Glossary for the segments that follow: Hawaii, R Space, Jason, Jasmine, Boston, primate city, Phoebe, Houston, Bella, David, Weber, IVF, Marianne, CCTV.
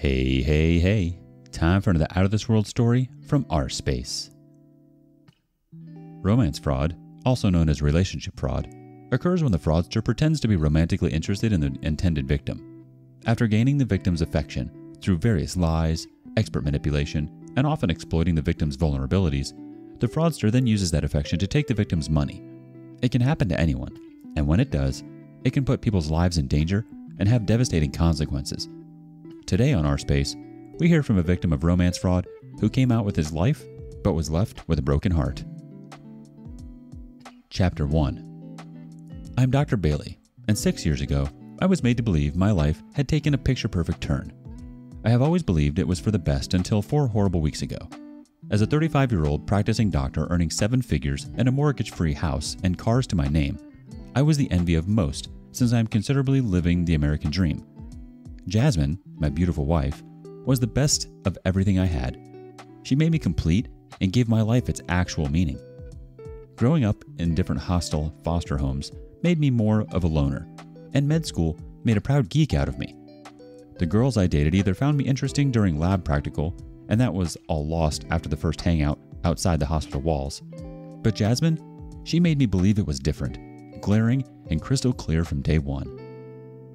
Hey, time for another Out of This World story from R Space. Romance fraud, also known as relationship fraud, occurs when the fraudster pretends to be romantically interested in the intended victim. After gaining the victim's affection through various lies, expert manipulation, and often exploiting the victim's vulnerabilities, the fraudster then uses that affection to take the victim's money. It can happen to anyone, and when it does, it can put people's lives in danger and have devastating consequences. Today on R Space, we hear from a victim of romance fraud who came out with his life but was left with a broken heart. Chapter 1. I'm Dr. Bailey, and 6 years ago, I was made to believe my life had taken a picture-perfect turn. I have always believed it was for the best until 4 horrible weeks ago. As a 35-year-old practicing doctor earning 7 figures and a mortgage-free house and cars to my name, I was the envy of most since I am considerably living the American dream. Jasmine, my beautiful wife, was the best of everything I had. She made me complete and gave my life its actual meaning. Growing up in different hostile foster homes made me more of a loner, and med school made a proud geek out of me. The girls I dated either found me interesting during lab practical, and that was all lost after the first hangout outside the hospital walls. But Jasmine, she made me believe it was different, glaring and crystal clear from day one.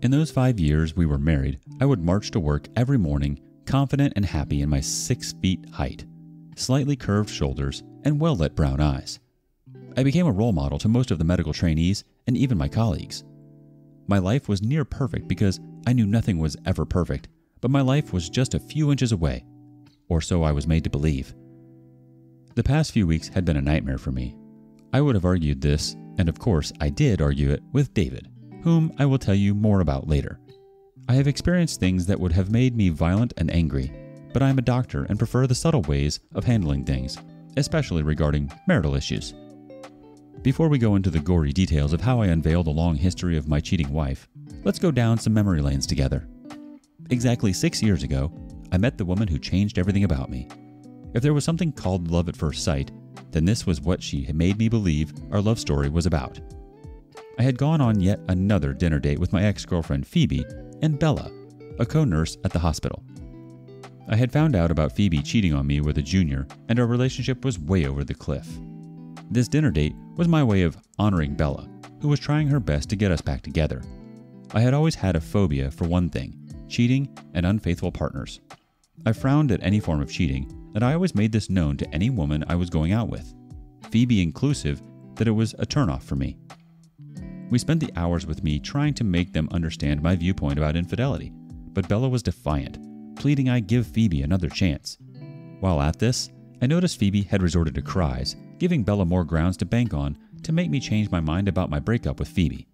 In those 5 years we were married, I would march to work every morning, confident and happy in my 6 feet height, slightly curved shoulders, and well-lit brown eyes. I became a role model to most of the medical trainees and even my colleagues. My life was near perfect because I knew nothing was ever perfect, but my life was just a few inches away, or so I was made to believe. The past few weeks had been a nightmare for me. I would have argued this, and of course I did argue it with David, whom I will tell you more about later. I have experienced things that would have made me violent and angry, but I am a doctor and prefer the subtle ways of handling things, especially regarding marital issues. Before we go into the gory details of how I unveiled the long history of my cheating wife, let's go down some memory lanes together. Exactly 6 years ago, I met the woman who changed everything about me. If there was something called love at first sight, then this was what she had made me believe our love story was about. I had gone on yet another dinner date with my ex-girlfriend Phoebe and Bella, a co-nurse at the hospital. I had found out about Phoebe cheating on me with a junior, and our relationship was way over the cliff. This dinner date was my way of honoring Bella, who was trying her best to get us back together. I had always had a phobia for one thing, cheating and unfaithful partners. I frowned at any form of cheating, and I always made this known to any woman I was going out with, Phoebe inclusive, that it was a turnoff for me. We spent the hours with me trying to make them understand my viewpoint about infidelity, but Bella was defiant, pleading I give Phoebe another chance. While at this, I noticed Phoebe had resorted to cries, giving Bella more grounds to bank on to make me change my mind about my breakup with Phoebe.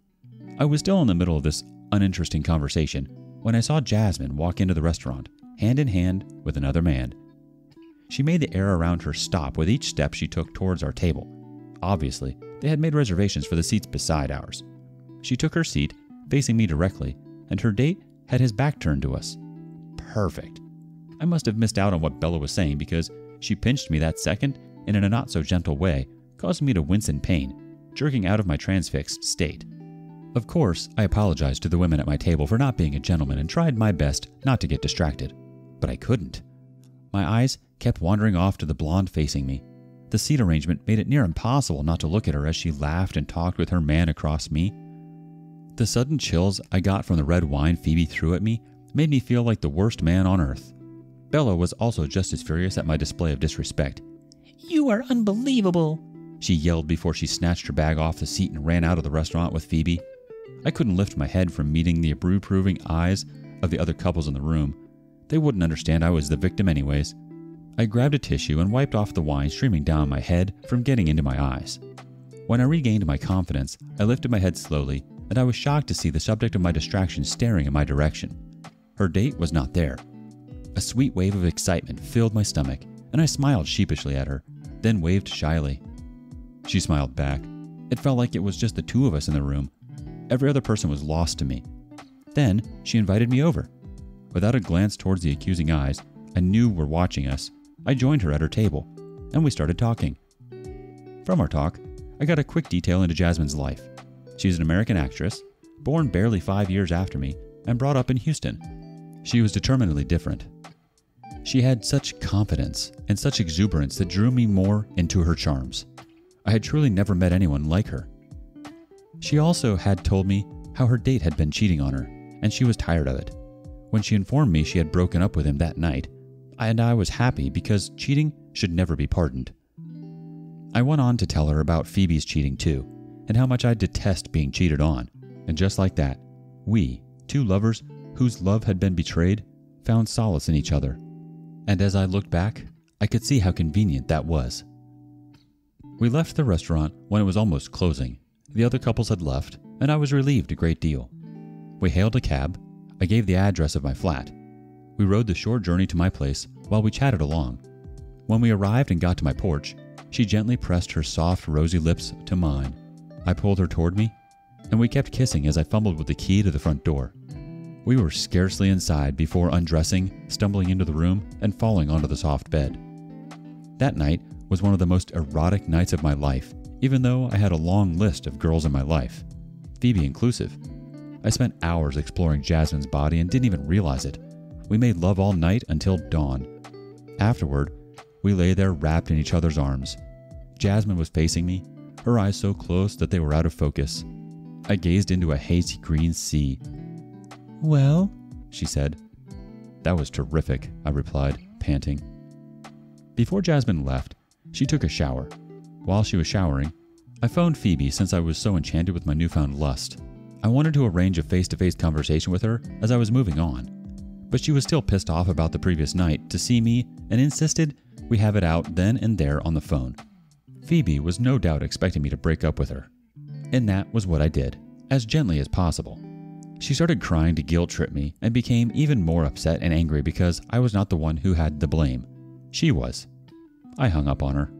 I was still in the middle of this uninteresting conversation when I saw Jasmine walk into the restaurant, hand in hand with another man. She made the air around her stop with each step she took towards our table. Obviously, they had made reservations for the seats beside ours. She took her seat, facing me directly, and her date had his back turned to us. Perfect. I must have missed out on what Bella was saying because she pinched me that second and in a not-so-gentle way, causing me to wince in pain, jerking out of my transfixed state. Of course, I apologized to the women at my table for not being a gentleman and tried my best not to get distracted, but I couldn't. My eyes kept wandering off to the blonde facing me. The seat arrangement made it near impossible not to look at her as she laughed and talked with her man across me. The sudden chills I got from the red wine Phoebe threw at me made me feel like the worst man on earth. Bella was also just as furious at my display of disrespect. "You are unbelievable," she yelled before she snatched her bag off the seat and ran out of the restaurant with Phoebe. I couldn't lift my head from meeting the reproving eyes of the other couples in the room. They wouldn't understand I was the victim anyways. I grabbed a tissue and wiped off the wine streaming down my head from getting into my eyes. When I regained my confidence, I lifted my head slowly, and I was shocked to see the subject of my distraction staring in my direction. Her date was not there. A sweet wave of excitement filled my stomach, and I smiled sheepishly at her, then waved shyly. She smiled back. It felt like it was just the two of us in the room. Every other person was lost to me. Then she invited me over. Without a glance towards the accusing eyes I knew were watching us, I joined her at her table, and we started talking. From our talk, I got a quick detail into Jasmine's life. She's an American actress, born barely 5 years after me, and brought up in Houston. She was determinedly different. She had such confidence and such exuberance that drew me more into her charms. I had truly never met anyone like her. She also had told me how her date had been cheating on her, and she was tired of it. When she informed me she had broken up with him that night, and I was happy because cheating should never be pardoned. I went on to tell her about Phoebe's cheating too, and how much I detest being cheated on. And just like that, we, two lovers whose love had been betrayed, found solace in each other. And as I looked back, I could see how convenient that was. We left the restaurant when it was almost closing. The other couples had left, and I was relieved a great deal. We hailed a cab. I gave the address of my flat. We rode the short journey to my place while we chatted along. When we arrived and got to my porch, she gently pressed her soft, rosy lips to mine. I pulled her toward me, and we kept kissing as I fumbled with the key to the front door. We were scarcely inside before undressing, stumbling into the room, and falling onto the soft bed. That night was one of the most erotic nights of my life, even though I had a long list of girls in my life, Phoebe inclusive. I spent hours exploring Jasmine's body and didn't even realize it. We made love all night until dawn. Afterward, we lay there wrapped in each other's arms. Jasmine was facing me, her eyes so close that they were out of focus. I gazed into a hazy green sea. "Well," she said. "That was terrific," I replied, panting. Before Jasmine left, she took a shower. While she was showering, I phoned Phoebe since I was so enchanted with my newfound lust. I wanted to arrange a face-to-face conversation with her as I was moving on, but she was still pissed off about the previous night to see me and insisted we have it out then and there on the phone. Phoebe was no doubt expecting me to break up with her, and that was what I did, as gently as possible. She started crying to guilt-trip me and became even more upset and angry because I was not the one who had the blame. She was. I hung up on her.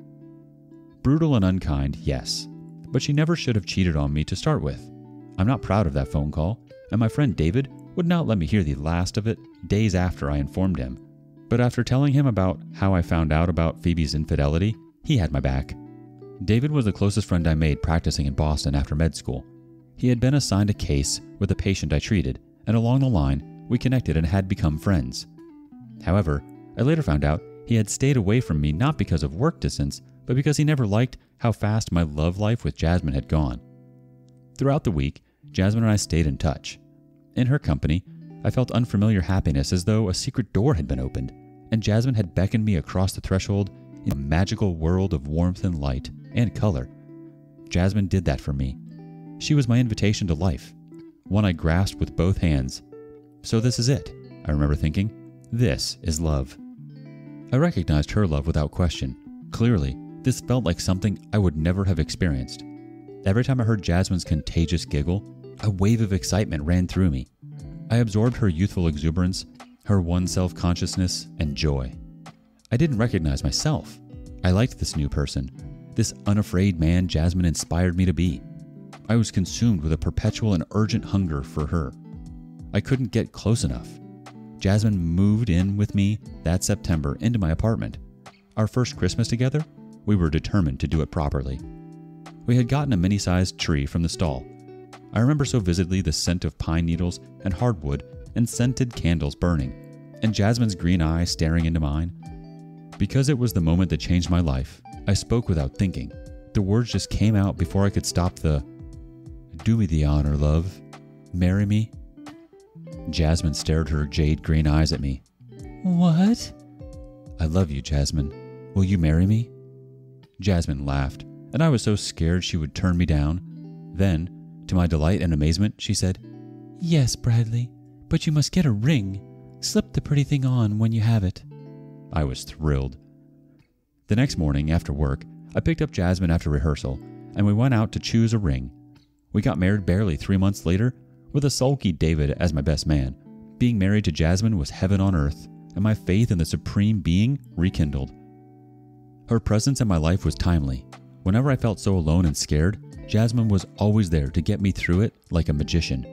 Brutal and unkind, yes, but she never should have cheated on me to start with. I'm not proud of that phone call, and my friend David would not let me hear the last of it days after I informed him. But after telling him about how I found out about Phoebe's infidelity, he had my back. David was the closest friend I made practicing in Boston after med school. He had been assigned a case with a patient I treated, and along the line, we connected and had become friends. However, I later found out he had stayed away from me not because of work distance, but because he never liked how fast my love life with Jasmine had gone. Throughout the week, Jasmine and I stayed in touch. In her company, I felt unfamiliar happiness as though a secret door had been opened, and Jasmine had beckoned me across the threshold in a magical world of warmth and light and color. Jasmine did that for me. She was my invitation to life, one I grasped with both hands. So this is it, I remember thinking. This is love. I recognized her love without question. Clearly, this felt like something I would never have experienced. Every time I heard Jasmine's contagious giggle, a wave of excitement ran through me. I absorbed her youthful exuberance, her one self-consciousness, and joy. I didn't recognize myself. I liked this new person, this unafraid man Jasmine inspired me to be. I was consumed with a perpetual and urgent hunger for her. I couldn't get close enough. Jasmine moved in with me that September into my apartment. Our first Christmas together, we were determined to do it properly. We had gotten a mini-sized tree from the stall. I remember so vividly the scent of pine needles and hardwood and scented candles burning, and Jasmine's green eye staring into mine. Because it was the moment that changed my life, I spoke without thinking. The words just came out before I could stop the, "Do me the honor, love. Marry me." Jasmine stared her jade green eyes at me. "What?" "I love you, Jasmine. Will you marry me?" Jasmine laughed, and I was so scared she would turn me down. Then, to my delight and amazement, she said, "Yes, Bradley, but you must get a ring. Slip the pretty thing on when you have it." I was thrilled. The next morning, after work, I picked up Jasmine after rehearsal, and we went out to choose a ring. We got married barely 3 months later, with a sulky David as my best man. Being married to Jasmine was heaven on earth, and my faith in the Supreme Being rekindled. Her presence in my life was timely. Whenever I felt so alone and scared, Jasmine was always there to get me through it like a magician.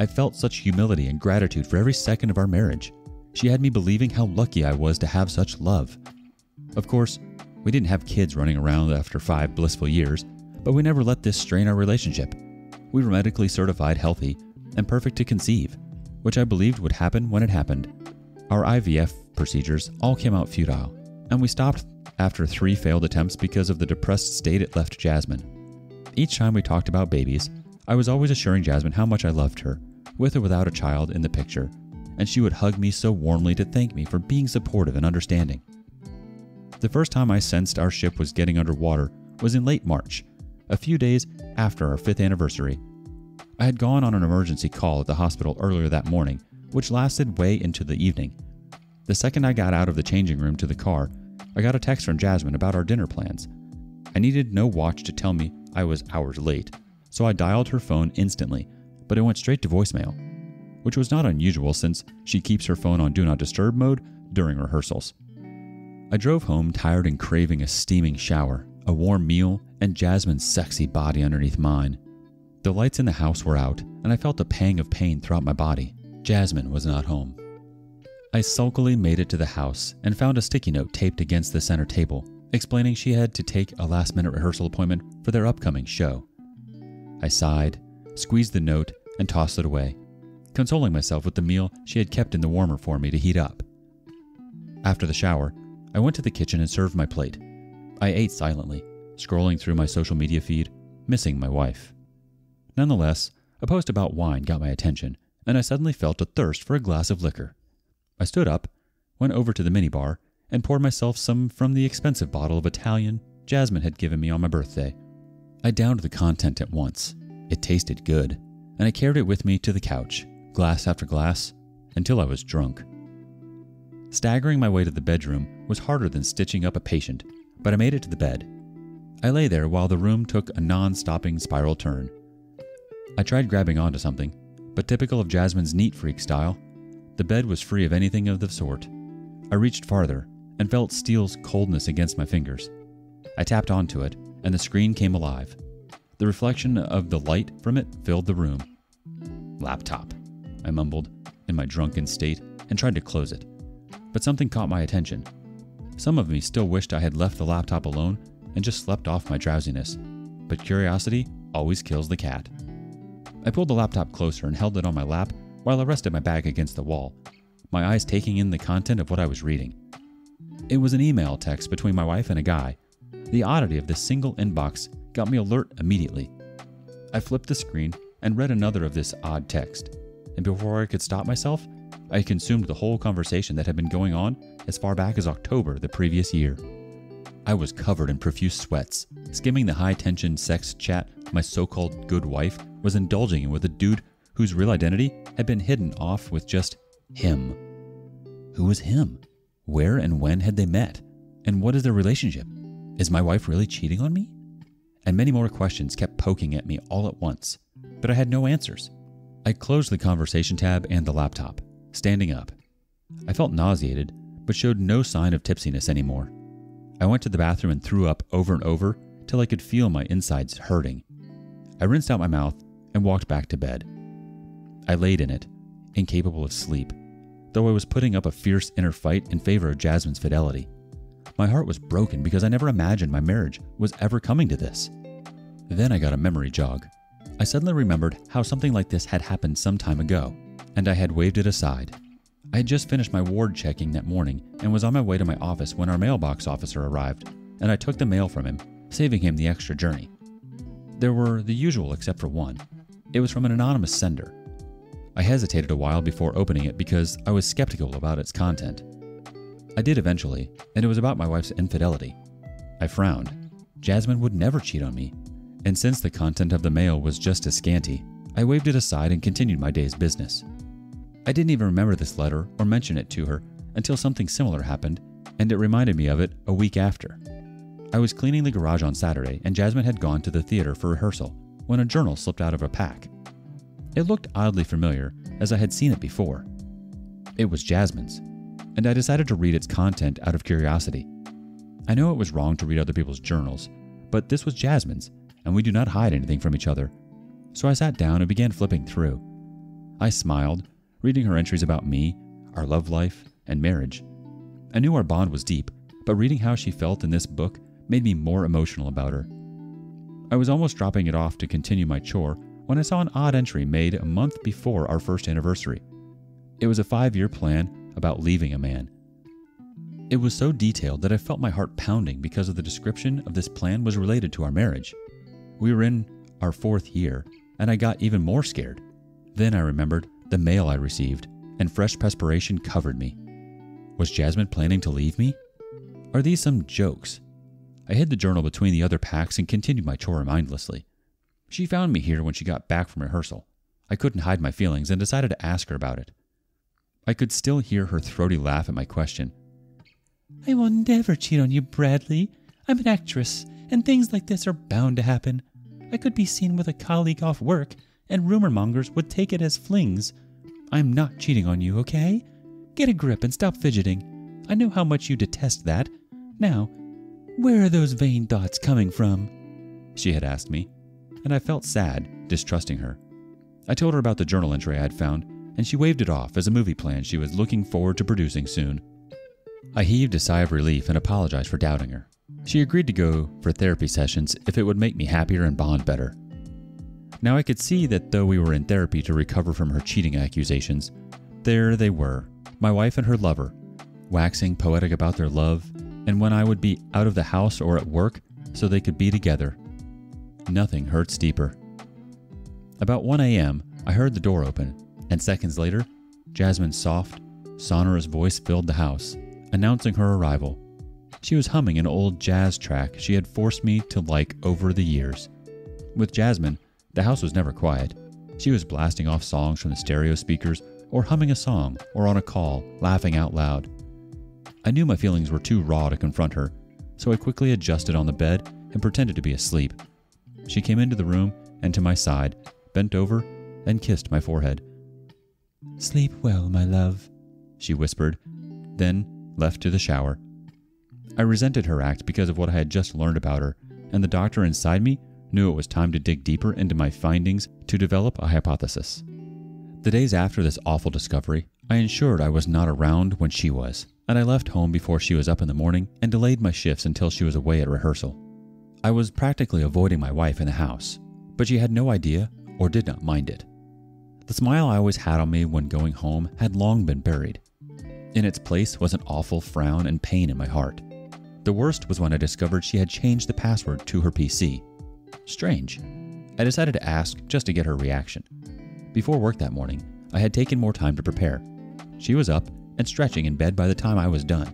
I felt such humility and gratitude for every second of our marriage. She had me believing how lucky I was to have such love. Of course, we didn't have kids running around after 5 blissful years, but we never let this strain our relationship. We were medically certified healthy and perfect to conceive. which I believed would happen when it happened. Our IVF procedures all came out futile, and we stopped after 3 failed attempts because of the depressed state it left Jasmine. Each time we talked about babies, I was always assuring Jasmine how much I loved her, with or without a child in the picture, and she would hug me so warmly to thank me for being supportive and understanding. The first time I sensed our ship was getting underwater was in late March, a few days after our 5th anniversary. I had gone on an emergency call at the hospital earlier that morning, which lasted way into the evening. The second I got out of the changing room to the car, I got a text from Jasmine about our dinner plans. I needed no watch to tell me I was hours late, so I dialed her phone instantly, but it went straight to voicemail, which was not unusual since she keeps her phone on Do Not Disturb mode during rehearsals. I drove home tired and craving a steaming shower, a warm meal, and Jasmine's sexy body underneath mine. The lights in the house were out, and I felt a pang of pain throughout my body. Jasmine was not home. I sulkily made it to the house and found a sticky note taped against the center table, explaining she had to take a last-minute rehearsal appointment for their upcoming show. I sighed, squeezed the note, and tossed it away, consoling myself with the meal she had kept in the warmer for me to heat up. After the shower, I went to the kitchen and served my plate. I ate silently, scrolling through my social media feed, missing my wife. Nonetheless, a post about wine got my attention, and I suddenly felt a thirst for a glass of liquor. I stood up, went over to the minibar, and poured myself some from the expensive bottle of Italian Jasmine had given me on my birthday. I downed the content at once. It tasted good, and I carried it with me to the couch, glass after glass, until I was drunk. Staggering my way to the bedroom was harder than stitching up a patient, but I made it to the bed. I lay there while the room took a non-stopping spiral turn. I tried grabbing onto something, but typical of Jasmine's neat freak style, the bed was free of anything of the sort. I reached farther and felt steel's coldness against my fingers. I tapped onto it, and the screen came alive. The reflection of the light from it filled the room. "Laptop," I mumbled in my drunken state and tried to close it, but something caught my attention. Some of me still wished I had left the laptop alone and just slept off my drowsiness, but curiosity always kills the cat. I pulled the laptop closer and held it on my lap while I rested my back against the wall, my eyes taking in the content of what I was reading. It was an email text between my wife and a guy. The oddity of this single inbox got me alert immediately. I flipped the screen and read another of this odd text, and before I could stop myself, I consumed the whole conversation that had been going on as far back as October the previous year. I was covered in profuse sweats, skimming the high-tension sex chat my so-called good wife was indulging in with a dude whose real identity had been hidden off with just him. Who was him? Where and when had they met? And what is their relationship? Is my wife really cheating on me? And many more questions kept poking at me all at once, but I had no answers. I closed the conversation tab and the laptop, standing up. I felt nauseated, but showed no sign of tipsiness anymore. I went to the bathroom and threw up over and over till I could feel my insides hurting. I rinsed out my mouth and walked back to bed. I laid in it, incapable of sleep, though I was putting up a fierce inner fight in favor of Jasmine's fidelity. My heart was broken because I never imagined my marriage was ever coming to this. Then I got a memory jog. I suddenly remembered how something like this had happened some time ago, and I had waved it aside. I had just finished my ward checking that morning and was on my way to my office when our mailbox officer arrived, and I took the mail from him, saving him the extra journey. There were the usual except for one. It was from an anonymous sender. I hesitated a while before opening it because I was skeptical about its content. I did eventually, and it was about my wife's infidelity. I frowned. Jasmine would never cheat on me, and since the content of the mail was just as scanty, I waved it aside and continued my day's business. I didn't even remember this letter or mention it to her until something similar happened, and it reminded me of it a week after. I was cleaning the garage on Saturday, and Jasmine had gone to the theater for rehearsal when a journal slipped out of a pack. It looked oddly familiar, as I had seen it before. It was Jasmine's, and I decided to read its content out of curiosity. I know it was wrong to read other people's journals, but this was Jasmine's, and we do not hide anything from each other. So I sat down and began flipping through. I smiled, reading her entries about me, our love life, and marriage. I knew our bond was deep, but reading how she felt in this book made me more emotional about her. I was almost dropping it off to continue my chore when I saw an odd entry made a month before our first anniversary, It was a 5-year plan about leaving a man. It was so detailed that I felt my heart pounding because of the description of this plan was related to our marriage. We were in our 4th year, and I got even more scared. Then I remembered the mail I received, and fresh perspiration covered me. Was Jasmine planning to leave me? Are these some jokes? I hid the journal between the other packs and continued my chore mindlessly. She found me here when she got back from rehearsal. I couldn't hide my feelings and decided to ask her about it. I could still hear her throaty laugh at my question. "I will never cheat on you, Bradley. I'm an actress, and things like this are bound to happen. I could be seen with a colleague off work, and rumor mongers would take it as flings. I'm not cheating on you, okay? Get a grip and stop fidgeting. I know how much you detest that. Now, where are those vain thoughts coming from?" she had asked me, and I felt sad, distrusting her. I told her about the journal entry I had found, and she waved it off as a movie plan she was looking forward to producing soon. I heaved a sigh of relief and apologized for doubting her. She agreed to go for therapy sessions if it would make me happier and bond better. Now I could see that though we were in therapy to recover from her cheating accusations, there they were, my wife and her lover, waxing poetic about their love, and when I would be out of the house or at work so they could be together. Nothing hurts deeper. About 1 a.m., I heard the door open, and seconds later, Jasmine's soft, sonorous voice filled the house, announcing her arrival. She was humming an old jazz track she had forced me to like over the years. With Jasmine, the house was never quiet. She was blasting off songs from the stereo speakers, or humming a song, or on a call, laughing out loud. I knew my feelings were too raw to confront her, so I quickly adjusted on the bed and pretended to be asleep. She came into the room and to my side, bent over, and kissed my forehead. "Sleep well, my love," she whispered, then left to the shower. I resented her act because of what I had just learned about her, and the doctor inside me knew it was time to dig deeper into my findings to develop a hypothesis. The days after this awful discovery, I ensured I was not around when she was, and I left home before she was up in the morning and delayed my shifts until she was away at rehearsal. I was practically avoiding my wife in the house, but she had no idea or did not mind it. The smile I always had on me when going home had long been buried. In its place was an awful frown and pain in my heart. The worst was when I discovered she had changed the password to her PC. Strange. I decided to ask just to get her reaction. Before work that morning, I had taken more time to prepare. She was up and stretching in bed by the time I was done.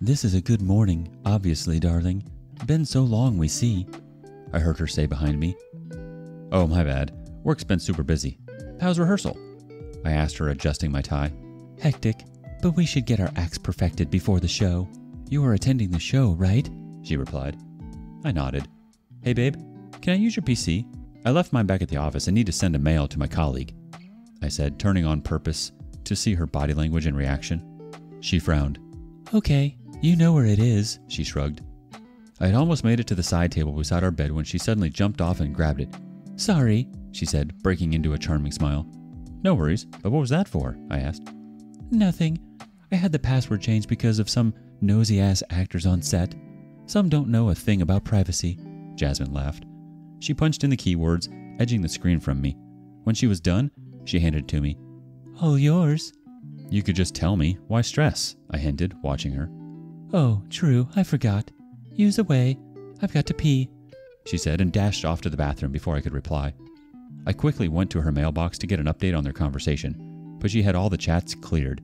"This is a good morning, obviously, darling. Been so long we see," I heard her say behind me. "Oh, my bad. Work's been super busy. How's rehearsal?" I asked her, adjusting my tie. "Hectic, but we should get our acts perfected before the show. You are attending the show, right?" she replied. I nodded. "Hey babe, can I use your PC? I left mine back at the office and need to send a mail to my colleague," I said, turning on purpose to see her body language and reaction. She frowned. "Okay, you know where it is," she shrugged. I had almost made it to the side table beside our bed when she suddenly jumped off and grabbed it. "Sorry," she said, breaking into a charming smile. "No worries, but what was that for?" I asked. "Nothing. I had the password changed because of some nosy-ass actors on set. Some don't know a thing about privacy," Jasmine laughed. She punched in the keywords, edging the screen from me. When she was done, she handed it to me. "All yours." "You could just tell me. Why stress?" I hinted, watching her. "Oh, true. I forgot. Use away. I've got to pee," she said and dashed off to the bathroom before I could reply. I quickly went to her mailbox to get an update on their conversation, but she had all the chats cleared.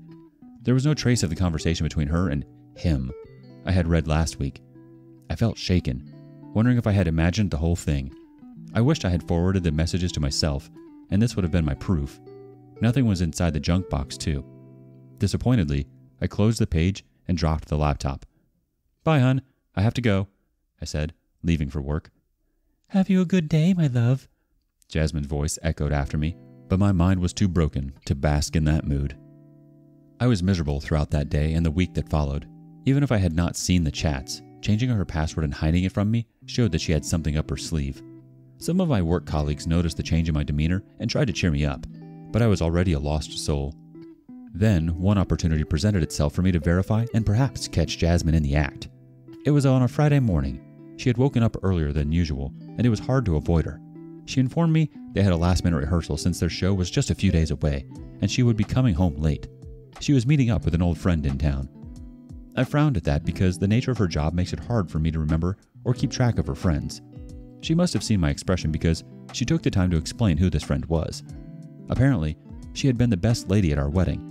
There was no trace of the conversation between her and him I had read last week. I felt shaken, wondering if I had imagined the whole thing. I wished I had forwarded the messages to myself, and this would have been my proof. Nothing was inside the junk box, too. Disappointedly, I closed the page and dropped the laptop. "Bye, hon. I have to go," I said, leaving for work. "Have you a good day, my love?" Jasmine's voice echoed after me, but my mind was too broken to bask in that mood. I was miserable throughout that day and the week that followed. Even if I had not seen the chats, changing her password and hiding it from me showed that she had something up her sleeve. Some of my work colleagues noticed the change in my demeanor and tried to cheer me up, but I was already a lost soul. Then, one opportunity presented itself for me to verify and perhaps catch Jasmine in the act. It was on a Friday morning. She had woken up earlier than usual, and it was hard to avoid her. She informed me they had a last-minute rehearsal since their show was just a few days away, and she would be coming home late. She was meeting up with an old friend in town. I frowned at that because the nature of her job makes it hard for me to remember or keep track of her friends. She must have seen my expression because she took the time to explain who this friend was. Apparently, she had been the best lady at our wedding.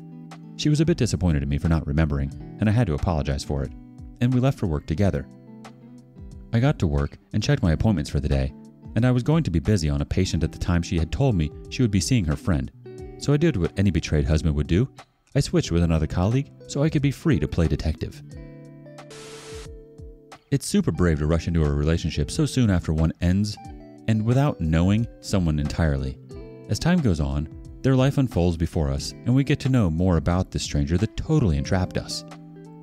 She was a bit disappointed in me for not remembering, and I had to apologize for it, and we left for work together. I got to work and checked my appointments for the day, and I was going to be busy on a patient at the time she had told me she would be seeing her friend. So I did what any betrayed husband would do. I switched with another colleague so I could be free to play detective. It's super brave to rush into a relationship so soon after one ends and without knowing someone entirely. As time goes on, their life unfolds before us and we get to know more about this stranger that totally entrapped us.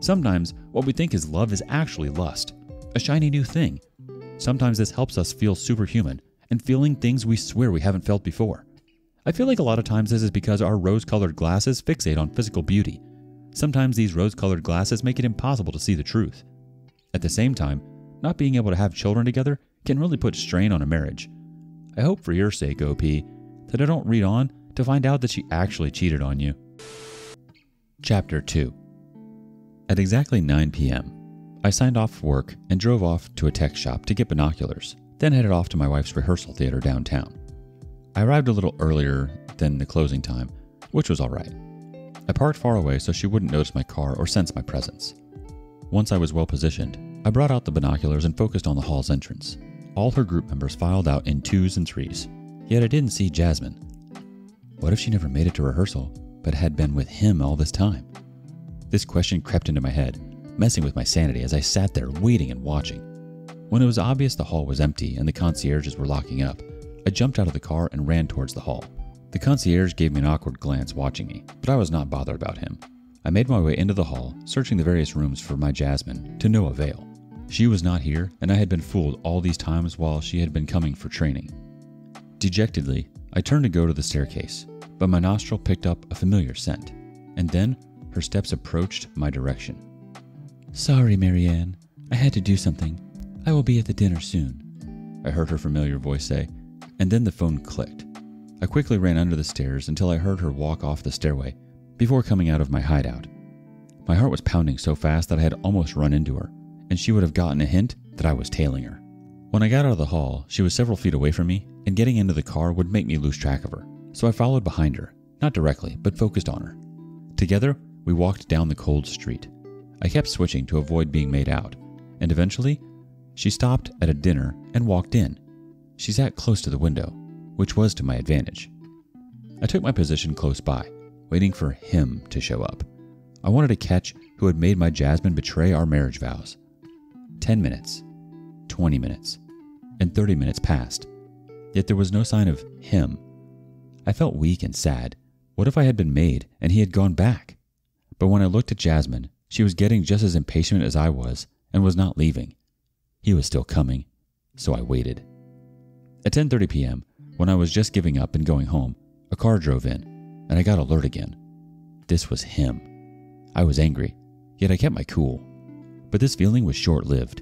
Sometimes what we think is love is actually lust, a shiny new thing. Sometimes this helps us feel superhuman and feeling things we swear we haven't felt before. I feel like a lot of times this is because our rose-colored glasses fixate on physical beauty. Sometimes these rose-colored glasses make it impossible to see the truth. At the same time, not being able to have children together can really put strain on a marriage. I hope for your sake, OP, that I don't read on to find out that she actually cheated on you. Chapter 2. At exactly 9 p.m., I signed off work and drove off to a tech shop to get binoculars, then headed off to my wife's rehearsal theater downtown. I arrived a little earlier than the closing time, which was all right. I parked far away so she wouldn't notice my car or sense my presence. Once I was well positioned, I brought out the binoculars and focused on the hall's entrance. All her group members filed out in 2s and 3s, yet I didn't see Jasmine. What if she never made it to rehearsal, but had been with him all this time? This question crept into my head, messing with my sanity as I sat there waiting and watching. When it was obvious the hall was empty and the concierges were locking up, I jumped out of the car and ran towards the hall. The concierge gave me an awkward glance watching me, but I was not bothered about him. I made my way into the hall, searching the various rooms for my Jasmine, to no avail. She was not here, and I had been fooled all these times while she had been coming for training. Dejectedly, I turned to go to the staircase, but my nostril picked up a familiar scent, and then her steps approached my direction. "Sorry, Marianne. I had to do something. I will be at the dinner soon," I heard her familiar voice say, and then the phone clicked. I quickly ran under the stairs until I heard her walk off the stairway before coming out of my hideout. My heart was pounding so fast that I had almost run into her, and she would have gotten a hint that I was tailing her. When I got out of the hall, she was several feet away from me, and getting into the car would make me lose track of her, so I followed behind her, not directly, but focused on her. Together, we walked down the cold street. I kept switching to avoid being made out, and eventually, she stopped at a dinner and walked in. She sat close to the window, which was to my advantage. I took my position close by, waiting for him to show up. I wanted to catch who had made my Jasmine betray our marriage vows. 10 minutes, 20 minutes, and 30 minutes passed, yet there was no sign of him. I felt weak and sad. What if I had been made and he had gone back? But when I looked at Jasmine, she was getting just as impatient as I was and was not leaving. He was still coming, so I waited. At 10:30 p.m., when I was just giving up and going home, a car drove in, and I got alert again. This was him. I was angry, yet I kept my cool. But this feeling was short-lived.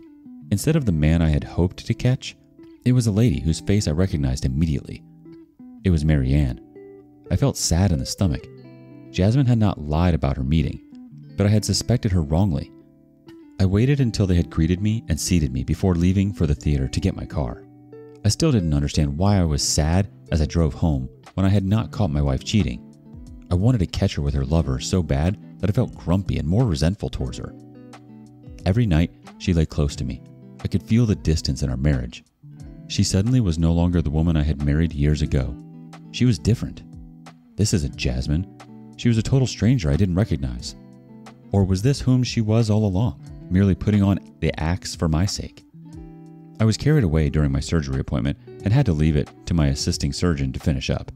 Instead of the man I had hoped to catch, it was a lady whose face I recognized immediately. It was Marianne. I felt sad in the stomach. Jasmine had not lied about her meeting, but I had suspected her wrongly. I waited until they had greeted me and seated me before leaving for the theater to get my car. I still didn't understand why I was sad as I drove home when I had not caught my wife cheating. I wanted to catch her with her lover so bad that I felt grumpy and more resentful towards her. Every night, she lay close to me. I could feel the distance in our marriage. She suddenly was no longer the woman I had married years ago. She was different. This isn't Jasmine. She was a total stranger I didn't recognize. Or was this whom she was all along, merely putting on the acts for my sake? I was carried away during my surgery appointment and had to leave it to my assisting surgeon to finish up.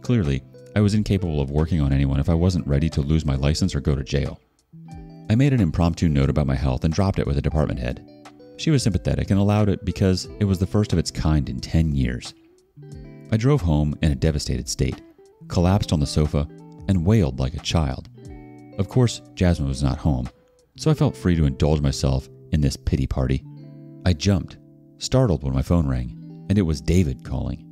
Clearly, I was incapable of working on anyone if I wasn't ready to lose my license or go to jail. I made an impromptu note about my health and dropped it with a department head. She was sympathetic and allowed it because it was the first of its kind in 10 years. I drove home in a devastated state, collapsed on the sofa, and wailed like a child. Of course, Jasmine was not home, so I felt free to indulge myself in this pity party. I jumped, startled when my phone rang, and it was David calling.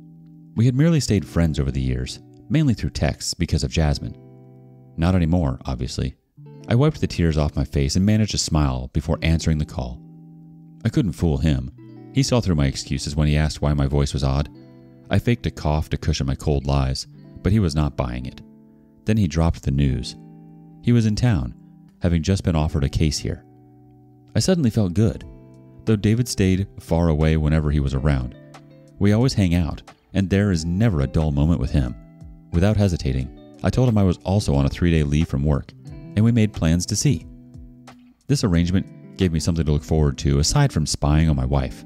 We had merely stayed friends over the years, mainly through texts because of Jasmine. Not anymore, obviously. I wiped the tears off my face and managed to smile before answering the call. I couldn't fool him. He saw through my excuses when he asked why my voice was odd. I faked a cough to cushion my cold lies, but he was not buying it. Then he dropped the news. He was in town, having just been offered a case here. I suddenly felt good. Though David stayed far away whenever he was around, we always hang out, and there is never a dull moment with him. Without hesitating, I told him I was also on a 3-day leave from work, and we made plans to see. This arrangement gave me something to look forward to aside from spying on my wife.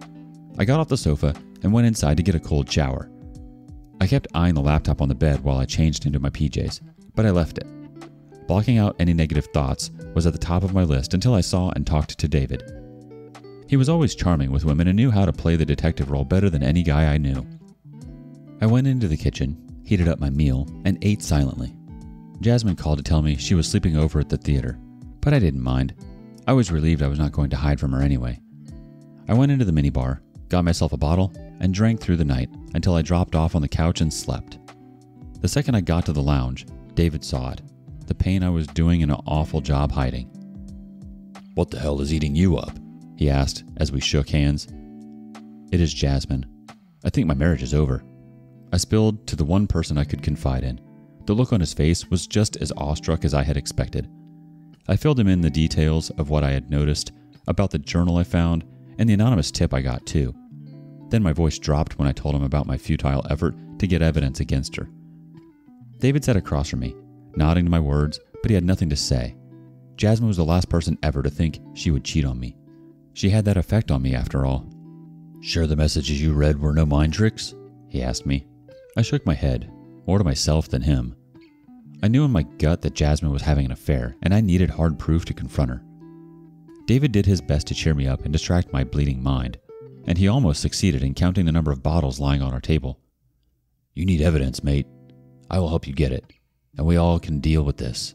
I got off the sofa and went inside to get a cold shower. I kept eyeing the laptop on the bed while I changed into my PJs, but I left it. Blocking out any negative thoughts was at the top of my list until I saw and talked to David. He was always charming with women and knew how to play the detective role better than any guy I knew. I went into the kitchen, heated up my meal, and ate silently. Jasmine called to tell me she was sleeping over at the theater, but I didn't mind. I was relieved I was not going to hide from her anyway. I went into the minibar, got myself a bottle, and drank through the night until I dropped off on the couch and slept. The second I got to the lounge, David saw it, the pain I was doing an awful job hiding. "What the hell is eating you up?" he asked as we shook hands. "It is Jasmine. I think my marriage is over." I spilled to the one person I could confide in. The look on his face was just as awestruck as I had expected. I filled him in the details of what I had noticed, about the journal I found, and the anonymous tip I got too. Then my voice dropped when I told him about my futile effort to get evidence against her. David sat across from me, nodding to my words, but he had nothing to say. Jasmine was the last person ever to think she would cheat on me. She had that effect on me after all. "Sure the messages you read were no mind tricks?" he asked me. I shook my head, more to myself than him. I knew in my gut that Jasmine was having an affair, and I needed hard proof to confront her. David did his best to cheer me up and distract my bleeding mind, and he almost succeeded in counting the number of bottles lying on our table. "You need evidence, mate. I will help you get it, and we all can deal with this."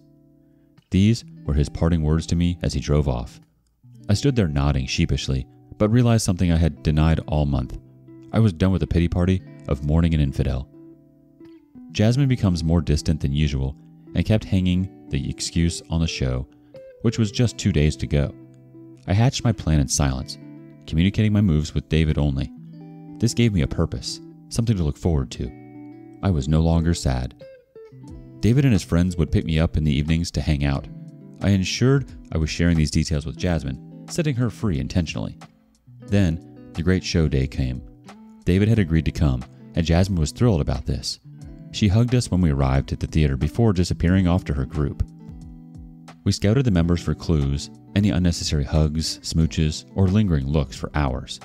These were his parting words to me as he drove off. I stood there nodding sheepishly, but realized something I had denied all month. I was done with the pity party of mourning an infidel. Jasmine becomes more distant than usual and kept hanging the excuse on the show, which was just 2 days to go. I hatched my plan in silence, communicating my moves with David only. This gave me a purpose, something to look forward to. I was no longer sad. David and his friends would pick me up in the evenings to hang out. I ensured I was sharing these details with Jasmine, setting her free intentionally. Then, the great show day came. David had agreed to come, and Jasmine was thrilled about this. She hugged us when we arrived at the theater before disappearing off to her group. We scouted the members for clues, any unnecessary hugs, smooches, or lingering looks for hours.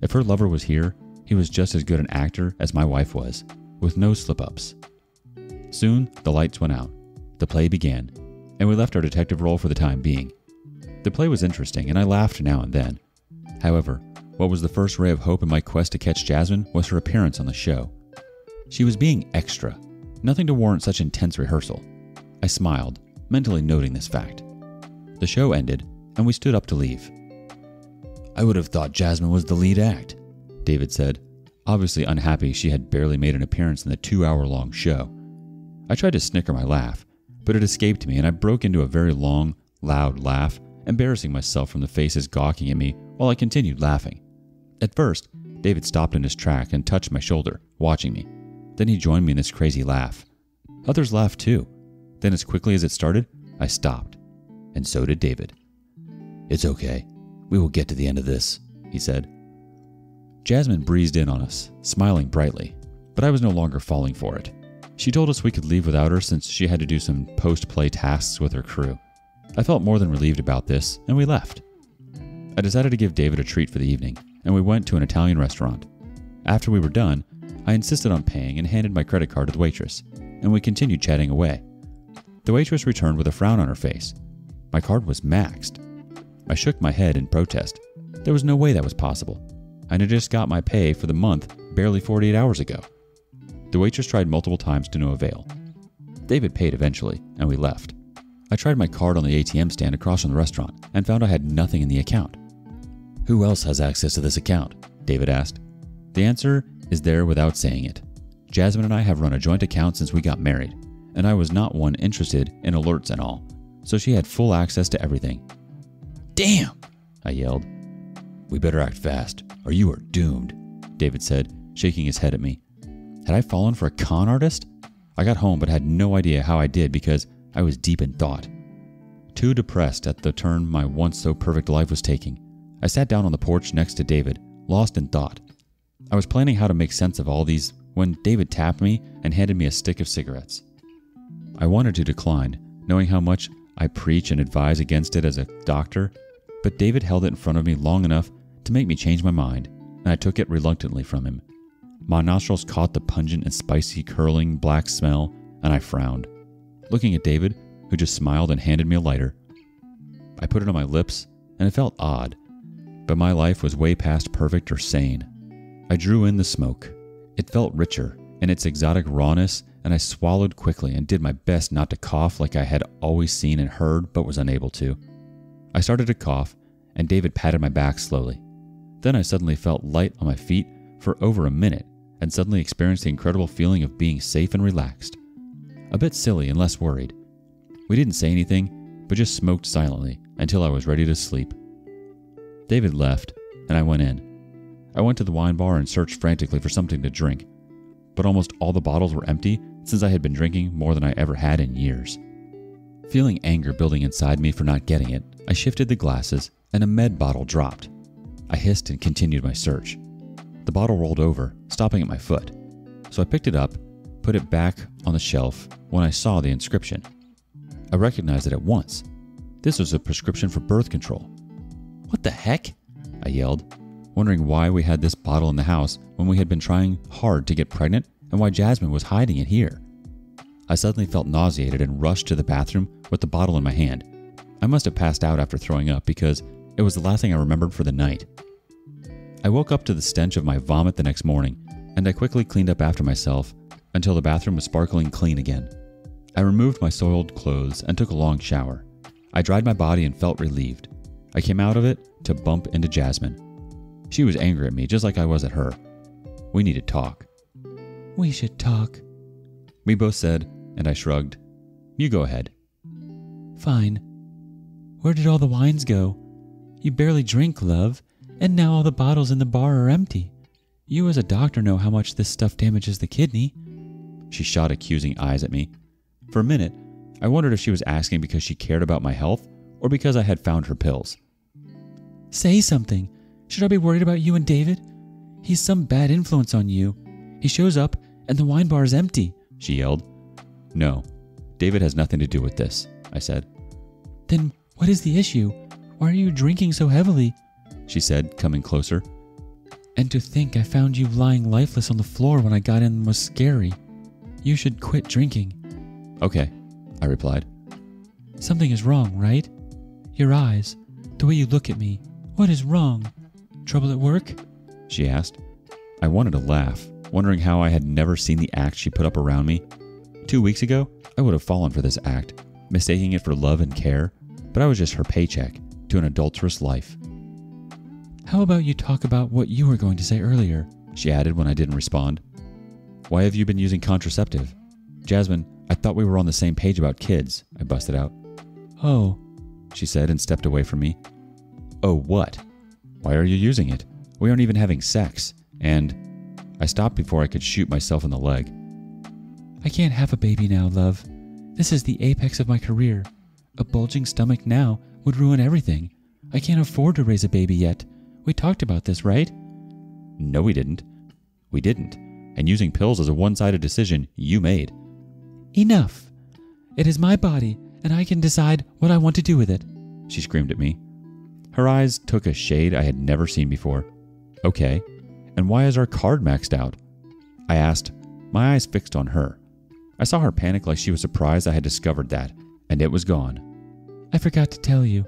If her lover was here, he was just as good an actor as my wife was, with no slip-ups. Soon, the lights went out. The play began, and we left our detective role for the time being. The play was interesting, and I laughed now and then. However, what was the first ray of hope in my quest to catch Jasmine was her appearance on the show. She was being extra, nothing to warrant such intense rehearsal. I smiled, mentally noting this fact. The show ended, and we stood up to leave. "I would have thought Jasmine was the lead act," David said, obviously unhappy she had barely made an appearance in the 2-hour-long show. I tried to snicker my laugh, but it escaped me and I broke into a very long, loud laugh, embarrassing myself from the faces gawking at me while I continued laughing. At first, David stopped in his track and touched my shoulder, watching me. Then he joined me in this crazy laugh. Others laughed too. Then as quickly as it started, I stopped. And so did David. "It's okay. We will get to the end of this," he said. Jasmine breezed in on us, smiling brightly, but I was no longer falling for it. She told us we could leave without her since she had to do some post-play tasks with her crew. I felt more than relieved about this, and we left. I decided to give David a treat for the evening, and we went to an Italian restaurant. After we were done, I insisted on paying and handed my credit card to the waitress, and we continued chatting away. The waitress returned with a frown on her face. My card was maxed. I shook my head in protest. There was no way that was possible. I had just got my pay for the month barely 48 hours ago. The waitress tried multiple times to no avail. David paid eventually, and we left. I tried my card on the ATM stand across from the restaurant and found I had nothing in the account. "Who else has access to this account?" David asked. The answer is there without saying it. Jasmine and I have run a joint account since we got married, and I was not one interested in alerts and all, so she had full access to everything. "Damn!" I yelled. "We better act fast, or you are doomed," David said, shaking his head at me. Had I fallen for a con artist? I got home but had no idea how I did because I was deep in thought. Too depressed at the turn my once so perfect life was taking, I sat down on the porch next to David, lost in thought. I was planning how to make sense of all these when David tapped me and handed me a stick of cigarettes. I wanted to decline, knowing how much I preach and advise against it as a doctor, but David held it in front of me long enough to make me change my mind, and I took it reluctantly from him. My nostrils caught the pungent and spicy curling black smell, and I frowned, looking at David, who just smiled and handed me a lighter. I put it on my lips, and it felt odd, but my life was way past perfect or sane. I drew in the smoke. It felt richer in its exotic rawness, and I swallowed quickly and did my best not to cough like I had always seen and heard but was unable to. I started to cough, and David patted my back slowly. Then I suddenly felt light on my feet for over a minute, and suddenly experienced the incredible feeling of being safe and relaxed. A bit silly and less worried. We didn't say anything, but just smoked silently until I was ready to sleep. David left, and I went in. I went to the wine bar and searched frantically for something to drink, but almost all the bottles were empty since I had been drinking more than I ever had in years. Feeling anger building inside me for not getting it, I shifted the glasses, and a med bottle dropped. I hissed and continued my search. The bottle rolled over, stopping at my foot. So I picked it up, put it back on the shelf when I saw the inscription. I recognized it at once. This was a prescription for birth control. "What the heck?" I yelled, wondering why we had this bottle in the house when we had been trying hard to get pregnant and why Jasmine was hiding it here. I suddenly felt nauseated and rushed to the bathroom with the bottle in my hand. I must have passed out after throwing up because it was the last thing I remembered for the night. I woke up to the stench of my vomit the next morning, and I quickly cleaned up after myself until the bathroom was sparkling clean again. I removed my soiled clothes and took a long shower. I dried my body and felt relieved. I came out of it to bump into Jasmine. She was angry at me, just like I was at her. We need to talk. "We should talk," we both said, and I shrugged. "You go ahead." "Fine. Where did all the wines go? You barely drink, love. And now all the bottles in the bar are empty. You as a doctor know how much this stuff damages the kidney." She shot accusing eyes at me. For a minute, I wondered if she was asking because she cared about my health or because I had found her pills. "Say something. Should I be worried about you and David? He's some bad influence on you. He shows up and the wine bar is empty," she yelled. "No, David has nothing to do with this," I said. "Then what is the issue? Why are you drinking so heavily?" she said, coming closer. "And to think I found you lying lifeless on the floor when I got in was scary. You should quit drinking." "Okay," I replied. "Something is wrong, right? Your eyes, the way you look at me. What is wrong? Trouble at work?" she asked. I wanted to laugh, wondering how I had never seen the act she put up around me. 2 weeks ago, I would have fallen for this act, mistaking it for love and care, but I was just her paycheck to an adulterous life. "How about you talk about what you were going to say earlier?" she added when I didn't respond. "Why have you been using contraceptive? Jasmine, I thought we were on the same page about kids," I busted out. "Oh," she said and stepped away from me. "Oh what? Why are you using it? We aren't even having sex." And I stopped before I could shoot myself in the leg. "I can't have a baby now, love. This is the apex of my career. A bulging stomach now would ruin everything. I can't afford to raise a baby yet. We talked about this, right?" "No, we didn't. We didn't. And using pills is a one-sided decision you made." "Enough. It is my body, and I can decide what I want to do with it," she screamed at me. Her eyes took a shade I had never seen before. "Okay. And why is our card maxed out?" I asked, my eyes fixed on her. I saw her panic like she was surprised I had discovered that, and it was gone. "I forgot to tell you."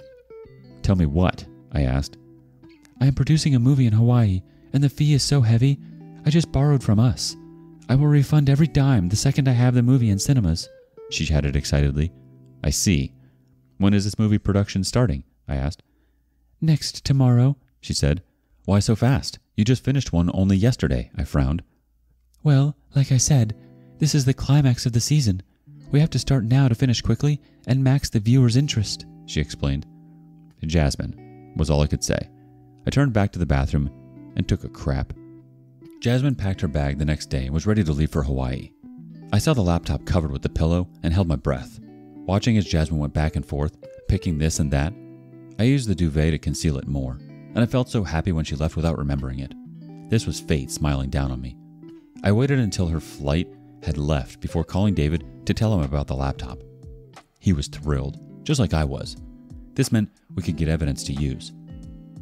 "Tell me what?" I asked. "I am producing a movie in Hawaii, and the fee is so heavy, I just borrowed from us. I will refund every dime the second I have the movie in cinemas," she shouted excitedly. "I see. When is this movie production starting?" I asked. "Next tomorrow," she said. "Why so fast? You just finished one only yesterday," I frowned. Well, like I said, this is the climax of the season. We have to start now to finish quickly and max the viewer's interest, she explained. Jasmine, was all I could say. I turned back to the bathroom and took a crap. Jasmine packed her bag the next day and was ready to leave for Hawaii. I saw the laptop covered with the pillow and held my breath, watching as Jasmine went back and forth, picking this and that. I used the duvet to conceal it more, and I felt so happy when she left without remembering it. This was fate smiling down on me. I waited until her flight had left before calling David to tell him about the laptop. He was thrilled, just like I was. This meant we could get evidence to use.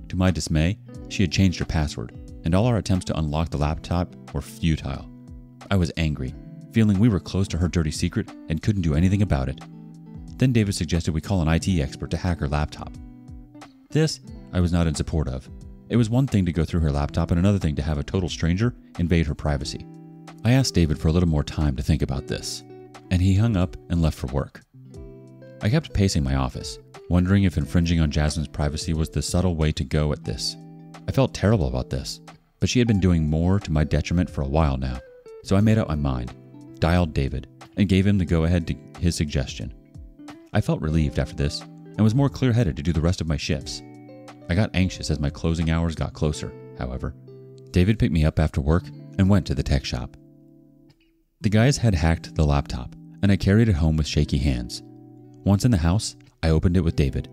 To my dismay, she had changed her password, and all our attempts to unlock the laptop were futile. I was angry, feeling we were close to her dirty secret and couldn't do anything about it. Then David suggested we call an IT expert to hack her laptop. This I was not in support of. It was one thing to go through her laptop and another thing to have a total stranger invade her privacy. I asked David for a little more time to think about this, and he hung up and left for work. I kept pacing my office, wondering if infringing on Jasmine's privacy was the subtle way to go at this. I felt terrible about this, but she had been doing more to my detriment for a while now, so I made up my mind, dialed David, and gave him the go-ahead to his suggestion. I felt relieved after this, and was more clear-headed to do the rest of my shifts. I got anxious as my closing hours got closer, however. David picked me up after work and went to the tech shop. The guys had hacked the laptop, and I carried it home with shaky hands. Once in the house, I opened it with David.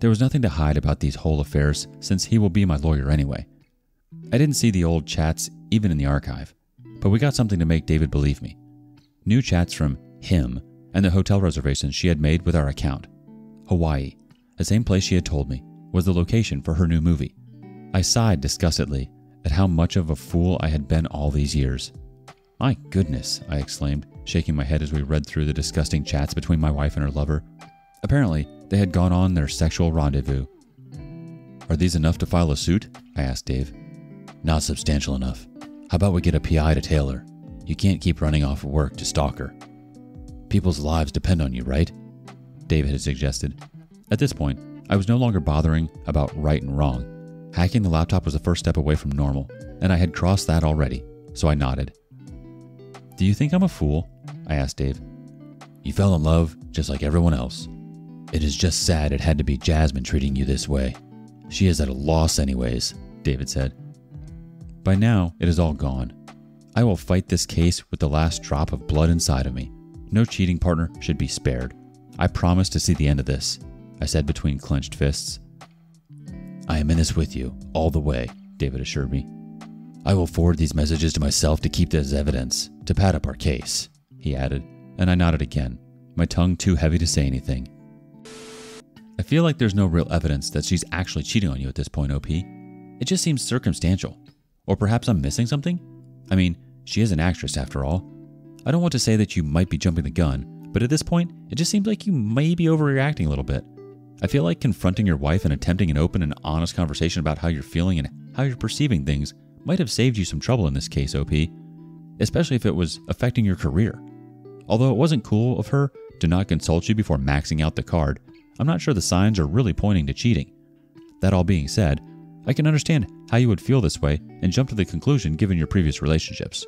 There was nothing to hide about these whole affairs since he will be my lawyer anyway. I didn't see the old chats even in the archive, but we got something to make David believe me. New chats from him and the hotel reservations she had made with our account. Hawaii, the same place she had told me, was the location for her new movie. I sighed disgustedly at how much of a fool I had been all these years. My goodness, I exclaimed, shaking my head as we read through the disgusting chats between my wife and her lover. Apparently, they had gone on their sexual rendezvous. Are these enough to file a suit? I asked Dave. Not substantial enough. How about we get a PI to tail her? You can't keep running off work to stalk her. People's lives depend on you, right? David had suggested. At this point, I was no longer bothering about right and wrong. Hacking the laptop was the first step away from normal, and I had crossed that already, so I nodded. Do you think I'm a fool? I asked Dave. You fell in love just like everyone else. It is just sad it had to be Jasmine treating you this way. She is at a loss anyways, David said. By now, it is all gone. I will fight this case with the last drop of blood inside of me. No cheating partner should be spared. I promise to see the end of this, I said between clenched fists. I am in this with you, all the way, David assured me. I will forward these messages to myself to keep this evidence, to pad up our case, he added, and I nodded again, my tongue too heavy to say anything. I feel like there's no real evidence that she's actually cheating on you at this point, OP. It just seems circumstantial. Or perhaps I'm missing something? I mean, she is an actress after all. I don't want to say that you might be jumping the gun, but at this point, it just seems like you may be overreacting a little bit. I feel like confronting your wife and attempting an open and honest conversation about how you're feeling and how you're perceiving things might have saved you some trouble in this case, OP, especially if it was affecting your career. Although it wasn't cool of her to not consult you before maxing out the card, I'm not sure the signs are really pointing to cheating. That all being said, I can understand how you would feel this way and jump to the conclusion given your previous relationships.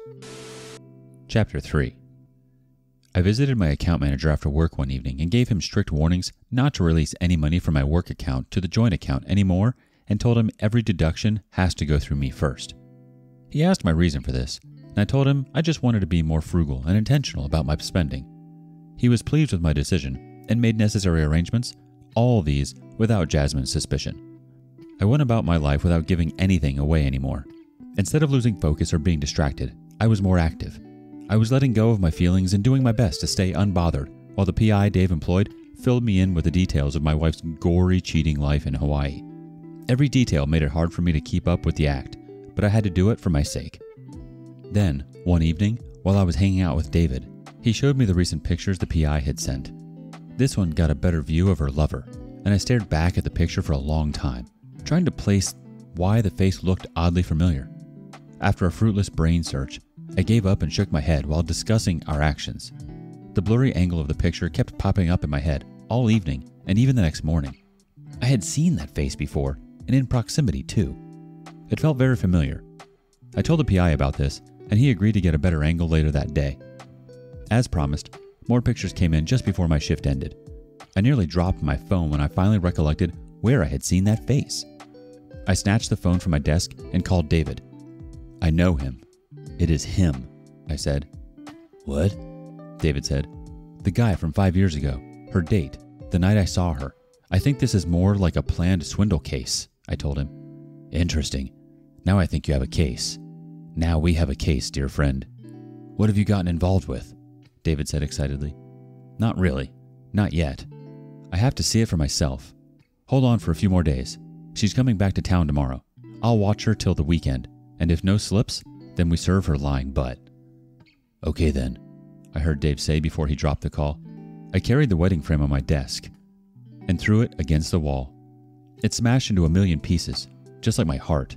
Chapter 3. I visited my account manager after work one evening and gave him strict warnings not to release any money from my work account to the joint account anymore and told him every deduction has to go through me first. He asked my reason for this, and I told him I just wanted to be more frugal and intentional about my spending. He was pleased with my decision and made necessary arrangements, all these without Jasmine's suspicion. I went about my life without giving anything away anymore. Instead of losing focus or being distracted, I was more active. I was letting go of my feelings and doing my best to stay unbothered while the PI Dave employed filled me in with the details of my wife's gory cheating life in Hawaii. Every detail made it hard for me to keep up with the act, but I had to do it for my sake. Then, one evening, while I was hanging out with David, he showed me the recent pictures the PI had sent. This one got a better view of her lover, and I stared back at the picture for a long time, trying to place why the face looked oddly familiar. After a fruitless brain search, I gave up and shook my head while discussing our actions. The blurry angle of the picture kept popping up in my head all evening and even the next morning. I had seen that face before, and in proximity too. It felt very familiar. I told the PI about this, and he agreed to get a better angle later that day. As promised, more pictures came in just before my shift ended. I nearly dropped my phone when I finally recollected where I had seen that face. I snatched the phone from my desk and called David. "I know him. It is him," I said. "What?" David said. "The guy from 5 years ago, her date, the night I saw her. I think this is more like a planned swindle case," I told him. "Interesting. Now I think you have a case. Now we have a case, dear friend." "What have you gotten involved with?" David said excitedly. "Not really. Not yet. I have to see it for myself. Hold on for a few more days. She's coming back to town tomorrow. I'll watch her till the weekend, and if no slips, then we serve her lying butt." "Okay then," I heard Dave say before he dropped the call. I carried the wedding frame on my desk and threw it against the wall. It smashed into a million pieces, just like my heart.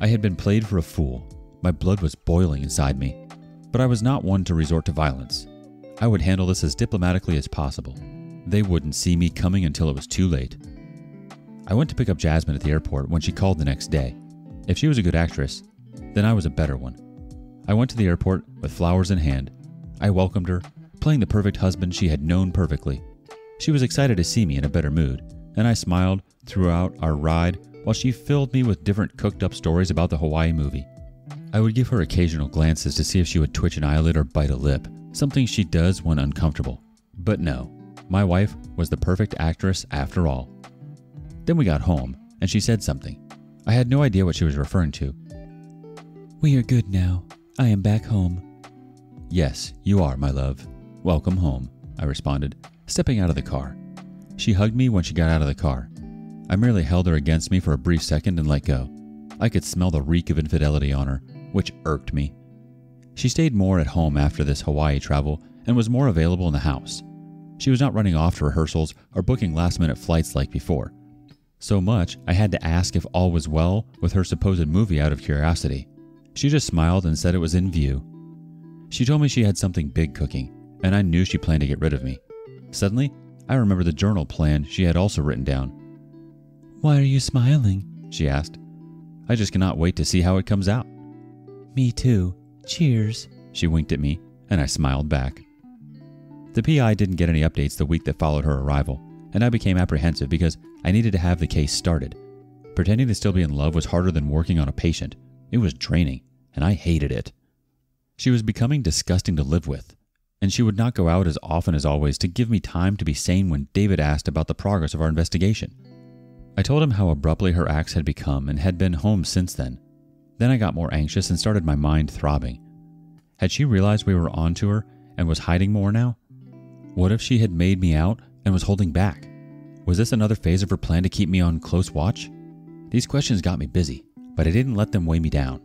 I had been played for a fool. My blood was boiling inside me, but I was not one to resort to violence. I would handle this as diplomatically as possible. They wouldn't see me coming until it was too late. I went to pick up Jasmine at the airport when she called the next day. If she was a good actress, then I was a better one. I went to the airport with flowers in hand. I welcomed her, playing the perfect husband she had known perfectly. She was excited to see me in a better mood, and I smiled throughout our ride while she filled me with different cooked-up stories about the Hawaii movie. I would give her occasional glances to see if she would twitch an eyelid or bite a lip, something she does when uncomfortable. But no, my wife was the perfect actress after all. Then we got home, and she said something. I had no idea what she was referring to. "We are good now. I am back home." "Yes, you are, my love. Welcome home," I responded, stepping out of the car. She hugged me when she got out of the car. I merely held her against me for a brief second and let go. I could smell the reek of infidelity on her, which irked me. She stayed more at home after this Hawaii travel and was more available in the house. She was not running off to rehearsals or booking last-minute flights like before. So much, I had to ask if all was well with her supposed movie out of curiosity. She just smiled and said it was in view. She told me she had something big cooking, and I knew she planned to get rid of me. Suddenly, I remembered the journal plan she had also written down. "Why are you smiling?" she asked. "I just cannot wait to see how it comes out." "Me too. Cheers." She winked at me, and I smiled back. The PI didn't get any updates the week that followed her arrival, and I became apprehensive because I needed to have the case started. Pretending to still be in love was harder than working on a patient. It was draining, and I hated it. She was becoming disgusting to live with, and she would not go out as often as always to give me time to be sane when David asked about the progress of our investigation. I told him how abruptly her acts had become and had been home since then. Then I got more anxious and started my mind throbbing. Had she realized we were onto her and was hiding more now? What if she had made me out and was holding back? Was this another phase of her plan to keep me on close watch? These questions got me busy, but I didn't let them weigh me down.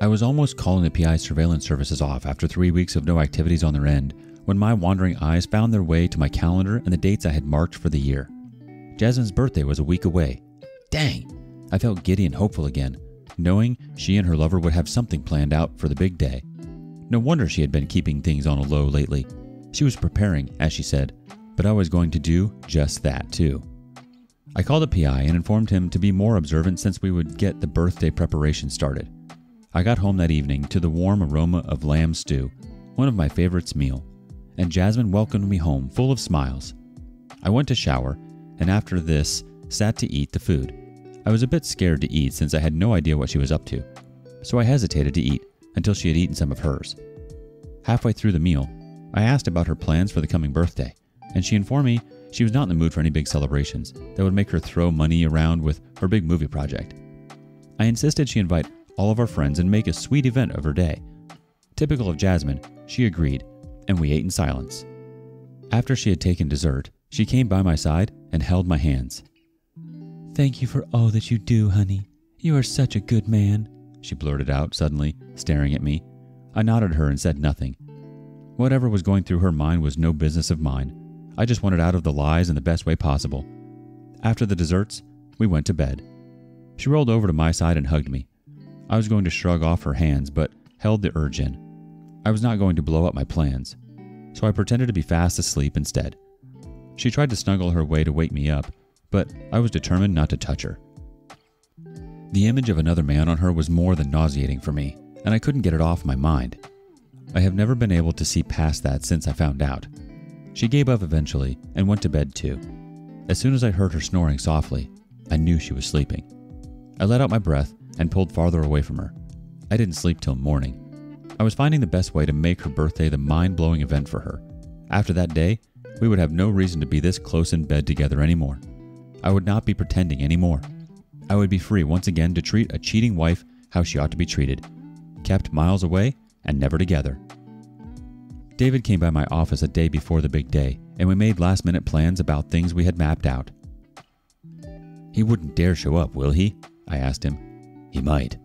I was almost calling the PI surveillance services off after 3 weeks of no activities on their end when my wandering eyes found their way to my calendar and the dates I had marked for the year. Jasmine's birthday was a week away. Dang! I felt giddy and hopeful again, knowing she and her lover would have something planned out for the big day. No wonder she had been keeping things on a low lately. She was preparing, as she said, but I was going to do just that too. I called the PI and informed him to be more observant since we would get the birthday preparation started. I got home that evening to the warm aroma of lamb stew, one of my favorite's meal, and Jasmine welcomed me home full of smiles. I went to shower, and after this, sat to eat the food. I was a bit scared to eat since I had no idea what she was up to, so I hesitated to eat until she had eaten some of hers. Halfway through the meal, I asked about her plans for the coming birthday, and she informed me she was not in the mood for any big celebrations that would make her throw money around with her big movie project. I insisted she invite all of our friends and make a sweet event of her day. Typical of Jasmine, she agreed, and we ate in silence. After she had taken dessert, she came by my side and held my hands. "Thank you for all that you do, honey. You are such a good man," she blurted out suddenly, staring at me. I nodded her and said nothing. Whatever was going through her mind was no business of mine. I just wanted out of the lies in the best way possible. After the desserts, we went to bed. She rolled over to my side and hugged me. I was going to shrug off her hands, but held the urge in. I was not going to blow up my plans, so I pretended to be fast asleep instead. She tried to snuggle her way to wake me up, but I was determined not to touch her. The image of another man on her was more than nauseating for me, and I couldn't get it off my mind. I have never been able to see past that since I found out. She gave up eventually and went to bed too. As soon as I heard her snoring softly, I knew she was sleeping. I let out my breath and pulled farther away from her. I didn't sleep till morning. I was finding the best way to make her birthday the mind-blowing event for her. After that day, we would have no reason to be this close in bed together anymore. I would not be pretending anymore. I would be free once again to treat a cheating wife how she ought to be treated. Kept miles away and never together. David came by my office a day before the big day, and we made last-minute plans about things we had mapped out. "He wouldn't dare show up, will he?" I asked him. "He might.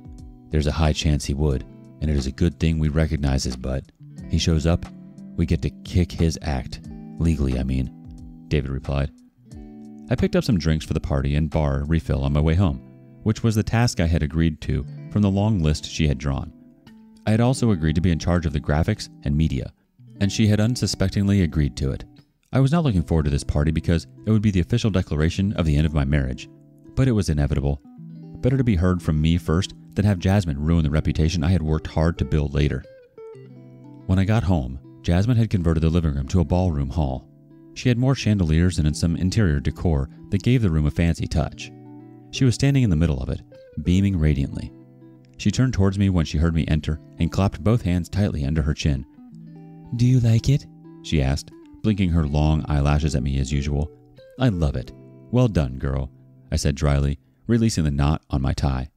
There's a high chance he would, and it is a good thing we recognize his butt. He shows up, we get to kick his act. Legally, I mean," David replied. I picked up some drinks for the party and bar refill on my way home, which was the task I had agreed to from the long list she had drawn. I had also agreed to be in charge of the graphics and media, and she had unsuspectingly agreed to it. I was not looking forward to this party because it would be the official declaration of the end of my marriage, but it was inevitable. Better to be heard from me first than have Jasmine ruin the reputation I had worked hard to build later. When I got home, Jasmine had converted the living room to a ballroom hall. She had more chandeliers and some interior decor that gave the room a fancy touch. She was standing in the middle of it, beaming radiantly. She turned towards me when she heard me enter and clapped both hands tightly under her chin. "Do you like it?" she asked, blinking her long eyelashes at me as usual. "I love it. Well done, girl," I said dryly, releasing the knot on my tie.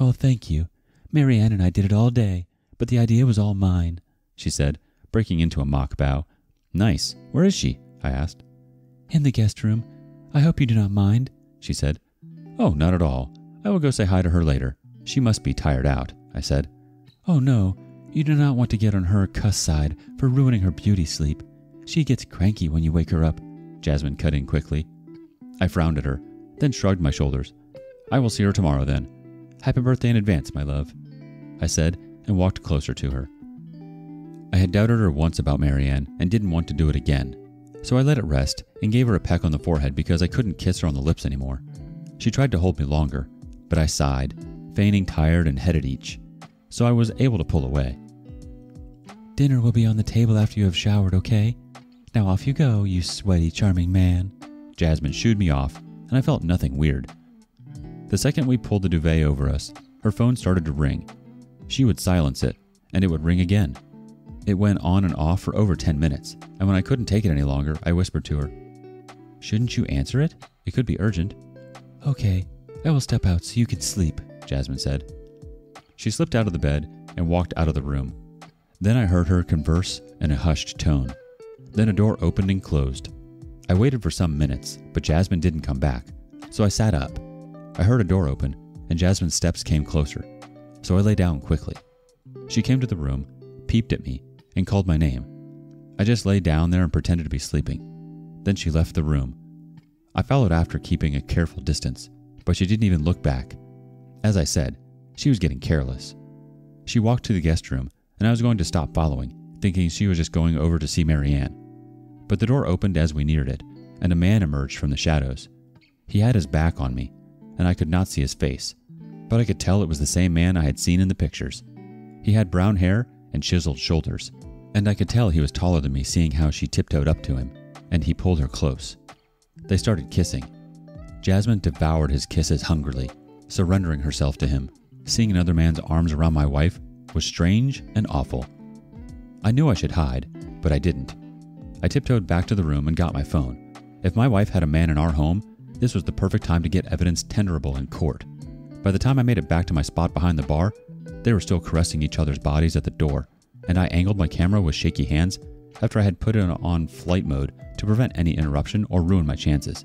"Well, thank you. Marianne and I did it all day, but the idea was all mine," she said, breaking into a mock bow. "Nice. Where is she?" I asked. "In the guest room. I hope you do not mind," she said. "Oh, not at all. I will go say hi to her later. She must be tired out," I said. "Oh, no. You do not want to get on her cuss side for ruining her beauty sleep. She gets cranky when you wake her up," Jasmine cut in quickly. I frowned at her, then shrugged my shoulders. "I will see her tomorrow then. Happy birthday in advance, my love," I said, and walked closer to her. I had doubted her once about Marianne and didn't want to do it again, so I let it rest and gave her a peck on the forehead because I couldn't kiss her on the lips anymore. She tried to hold me longer, but I sighed, feigning tired and head at each, so I was able to pull away. "Dinner will be on the table after you have showered, okay? Now off you go, you sweaty, charming man." Jasmine shooed me off, and I felt nothing weird. The second we pulled the duvet over us, her phone started to ring. She would silence it, and it would ring again. It went on and off for over 10 minutes, and when I couldn't take it any longer, I whispered to her, "Shouldn't you answer it? It could be urgent." "Okay, I will step out so you can sleep," Jasmine said. She slipped out of the bed and walked out of the room. Then I heard her converse in a hushed tone. Then a door opened and closed. I waited for some minutes, but Jasmine didn't come back, so I sat up. I heard a door open, and Jasmine's steps came closer, so I lay down quickly. She came to the room, peeped at me, and called my name. I just lay down there and pretended to be sleeping. Then she left the room. I followed after, keeping a careful distance, but she didn't even look back. As I said, she was getting careless. She walked to the guest room, and I was going to stop following, thinking she was just going over to see Marianne. But the door opened as we neared it, and a man emerged from the shadows. He had his back on me, and I could not see his face, but I could tell it was the same man I had seen in the pictures. He had brown hair and chiseled shoulders, and I could tell he was taller than me, seeing how she tiptoed up to him, and he pulled her close. They started kissing. Jasmine devoured his kisses hungrily, surrendering herself to him. Seeing another man's arms around my wife was strange and awful. I knew I should hide, but I didn't. I tiptoed back to the room and got my phone. If my wife had a man in our home, this was the perfect time to get evidence tenderable in court. By the time I made it back to my spot behind the bar, they were still caressing each other's bodies at the door, and I angled my camera with shaky hands after I had put it on flight mode to prevent any interruption or ruin my chances.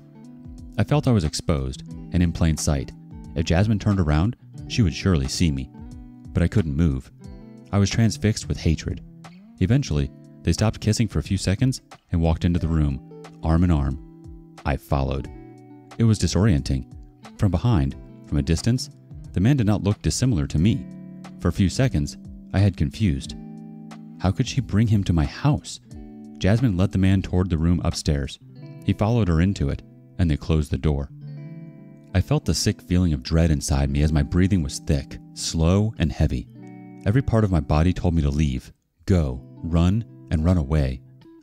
I felt I was exposed and in plain sight. If Jasmine turned around, she would surely see me, but I couldn't move. I was transfixed with hatred. Eventually, they stopped kissing for a few seconds and walked into the room, arm in arm. I followed. It was disorienting. From behind, from a distance, the man did not look dissimilar to me. For a few seconds, I had confused. How could she bring him to my house? Jasmine led the man toward the room upstairs. He followed her into it, and they closed the door. I felt the sick feeling of dread inside me as my breathing was thick, slow, and heavy. Every part of my body told me to leave, go, run, and run away,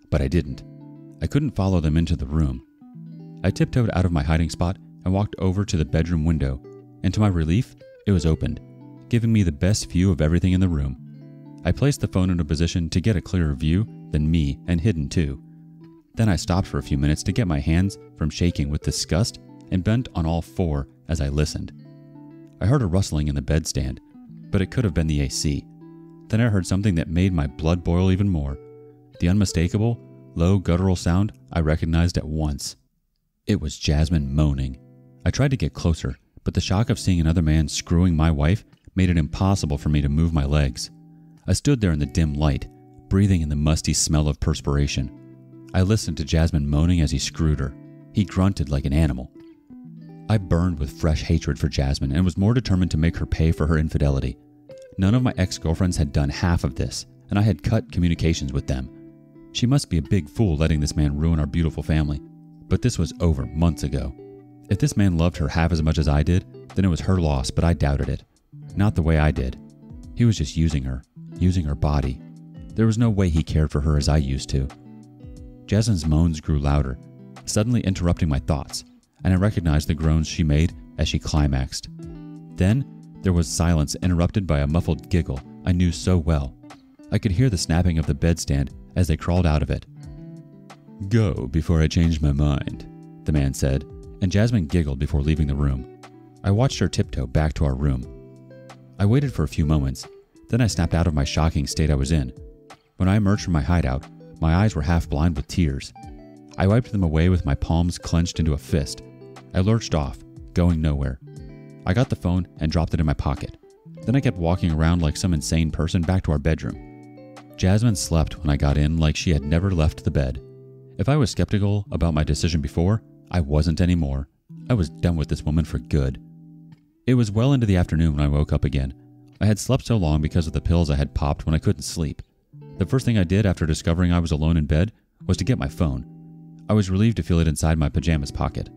but I didn't. I couldn't follow them into the room. I tiptoed out of my hiding spot and walked over to the bedroom window, and to my relief, it was opened, giving me the best view of everything in the room. I placed the phone in a position to get a clearer view than me and hidden too. Then I stopped for a few minutes to get my hands from shaking with disgust and bent on all four as I listened. I heard a rustling in the bedstand, but it could have been the AC. Then I heard something that made my blood boil even more. The unmistakable, low guttural sound I recognized at once. It was Jasmine moaning. I tried to get closer, but the shock of seeing another man screwing my wife made it impossible for me to move my legs. I stood there in the dim light, breathing in the musty smell of perspiration. I listened to Jasmine moaning as he screwed her. He grunted like an animal. I burned with fresh hatred for Jasmine and was more determined to make her pay for her infidelity. None of my ex-girlfriends had done half of this, and I had cut communications with them. She must be a big fool letting this man ruin our beautiful family, but this was over months ago. If this man loved her half as much as I did, then it was her loss, but I doubted it. Not the way I did. He was just using her body. There was no way he cared for her as I used to. Jasmine's moans grew louder, suddenly interrupting my thoughts, and I recognized the groans she made as she climaxed. Then there was silence interrupted by a muffled giggle I knew so well. I could hear the snapping of the bedstand as they crawled out of it. "Go before I change my mind," the man said, and Jasmine giggled before leaving the room. I watched her tiptoe back to our room. I waited for a few moments, then I snapped out of my shocking state I was in. When I emerged from my hideout, my eyes were half blind with tears. I wiped them away with my palms clenched into a fist. I lurched off, going nowhere. I got the phone and dropped it in my pocket. Then I kept walking around like some insane person back to our bedroom. Jasmine slept when I got in like she had never left the bed. If I was skeptical about my decision before, I wasn't anymore. I was done with this woman for good. It was well into the afternoon when I woke up again. I had slept so long because of the pills I had popped when I couldn't sleep. The first thing I did after discovering I was alone in bed was to get my phone. I was relieved to feel it inside my pajamas pocket.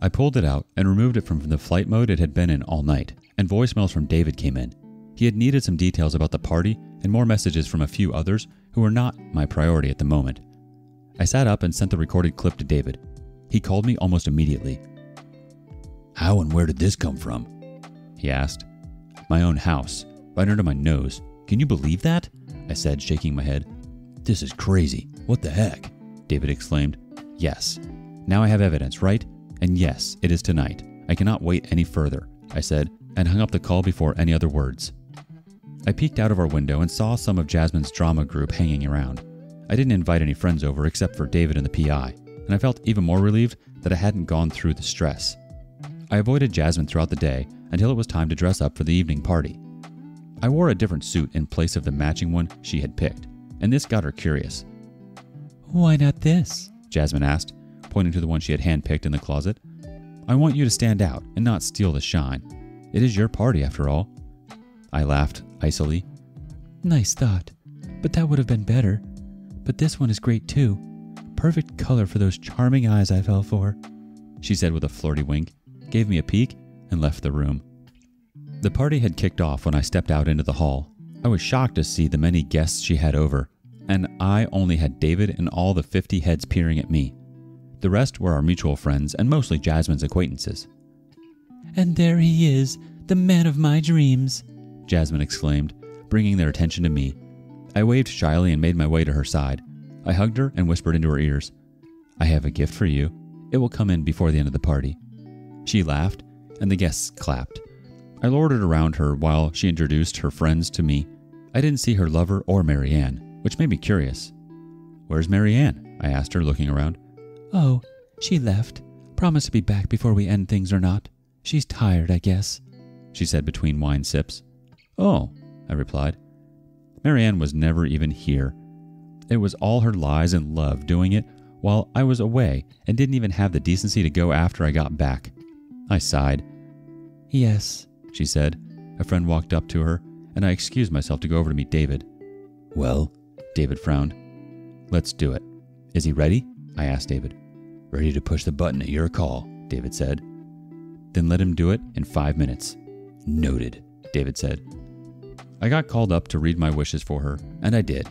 I pulled it out and removed it from the flight mode it had been in all night, and voicemails from David came in. He had needed some details about the party and more messages from a few others who were not my priority at the moment. I sat up and sent the recorded clip to David. He called me almost immediately. "How and where did this come from?" he asked. "My own house, right under my nose. Can you believe that?" I said, shaking my head. "This is crazy. What the heck?" David exclaimed. "Yes. Now I have evidence, right? And yes, it is tonight. I cannot wait any further," I said, and hung up the call before any other words. I peeked out of our window and saw some of Jasmine's drama group hanging around. I didn't invite any friends over except for David and the PI, and I felt even more relieved that I hadn't gone through the stress. I avoided Jasmine throughout the day until it was time to dress up for the evening party. I wore a different suit in place of the matching one she had picked, and this got her curious. "Why not this?" Jasmine asked, pointing to the one she had handpicked in the closet. "I want you to stand out and not steal the shine. It is your party after all." I laughed icily. "Nice thought, but that would have been better. But this one is great too. Perfect color for those charming eyes I fell for," she said with a flirty wink, gave me a peek, and left the room. The party had kicked off when I stepped out into the hall. I was shocked to see the many guests she had over, and I only had David and all the 50 heads peering at me. The rest were our mutual friends and mostly Jasmine's acquaintances. "And there he is, the man of my dreams," Jasmine exclaimed, bringing their attention to me. I waved shyly and made my way to her side. I hugged her and whispered into her ears, "I have a gift for you. It will come in before the end of the party." She laughed, and the guests clapped. I loitered around her while she introduced her friends to me. I didn't see her lover or Marianne, which made me curious. "Where's Marianne?" I asked her, looking around. "Oh, she left. Promised to be back before we end things or not. She's tired, I guess," she said between wine sips. "Oh," I replied. Marianne was never even here. It was all her lies and love doing it while I was away and didn't even have the decency to go after I got back. I sighed. "Yes," she said. A friend walked up to her, and I excused myself to go over to meet David. "Well?" David frowned. "Let's do it." "Is he ready?" I asked David. "Ready to push the button at your call," David said. "Then let him do it in 5 minutes. "Noted," David said. I got called up to read my wishes for her, and I did.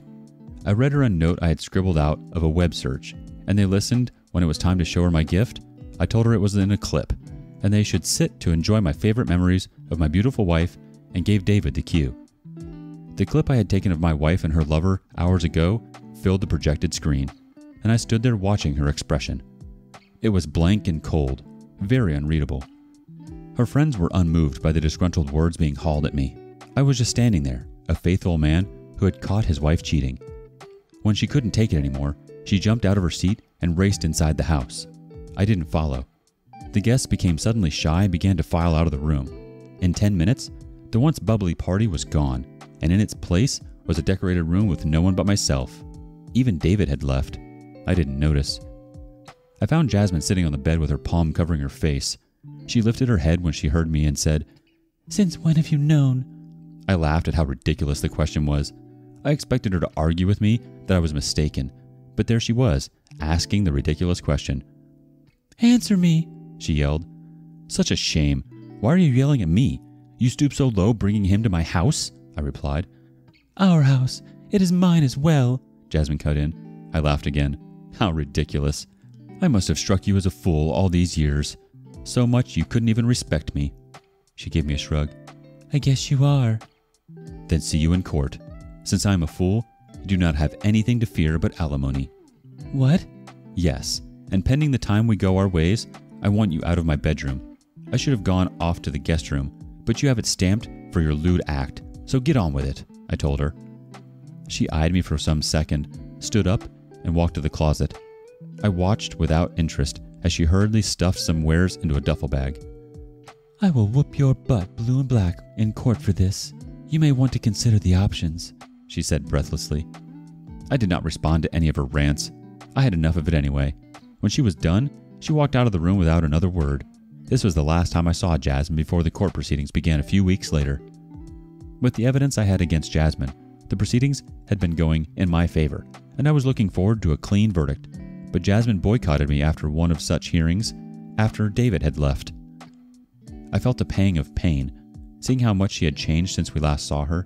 I read her a note I had scribbled out of a web search, and they listened when it was time to show her my gift. I told her it was in a clip, and they should sit to enjoy my favorite memories of my beautiful wife, and gave David the cue. The clip I had taken of my wife and her lover hours ago filled the projected screen, and I stood there watching her expression. It was blank and cold, very unreadable. Her friends were unmoved by the disgruntled words being hauled at me. I was just standing there, a faithful man who had caught his wife cheating. When she couldn't take it anymore, she jumped out of her seat and raced inside the house. I didn't follow. The guests became suddenly shy and began to file out of the room. In 10 minutes, the once bubbly party was gone, and in its place was a decorated room with no one but myself. Even David had left. I didn't notice. I found Jasmine sitting on the bed with her palm covering her face. She lifted her head when she heard me and said, "Since when have you known?" I laughed at how ridiculous the question was. I expected her to argue with me that I was mistaken, but there she was, asking the ridiculous question. "Answer me," she yelled. Such a shame. "Why are you yelling at me? You stoop so low bringing him to my house," I replied. "Our house. It is mine as well," Jasmine cut in. I laughed again. How ridiculous. "I must have struck you as a fool all these years. So much you couldn't even respect me." She gave me a shrug. "I guess you are." "Then see you in court. Since I am a fool, you do not have anything to fear but alimony." "What?" "Yes, and pending the time we go our ways, I want you out of my bedroom. I should have gone off to the guest room, but you have it stamped for your lewd act, so get on with it," I told her. She eyed me for some second, stood up, and walked to the closet. I watched without interest as she hurriedly stuffed some wares into a duffel bag. "I will whoop your butt blue and black in court for this. You may want to consider the options," she said breathlessly. I did not respond to any of her rants. I had enough of it anyway. When she was done, she walked out of the room without another word. This was the last time I saw Jasmine before the court proceedings began a few weeks later. With the evidence I had against Jasmine, the proceedings had been going in my favor, and I was looking forward to a clean verdict. But Jasmine boycotted me after one of such hearings, after David had left. I felt a pang of pain, seeing how much she had changed since we last saw her.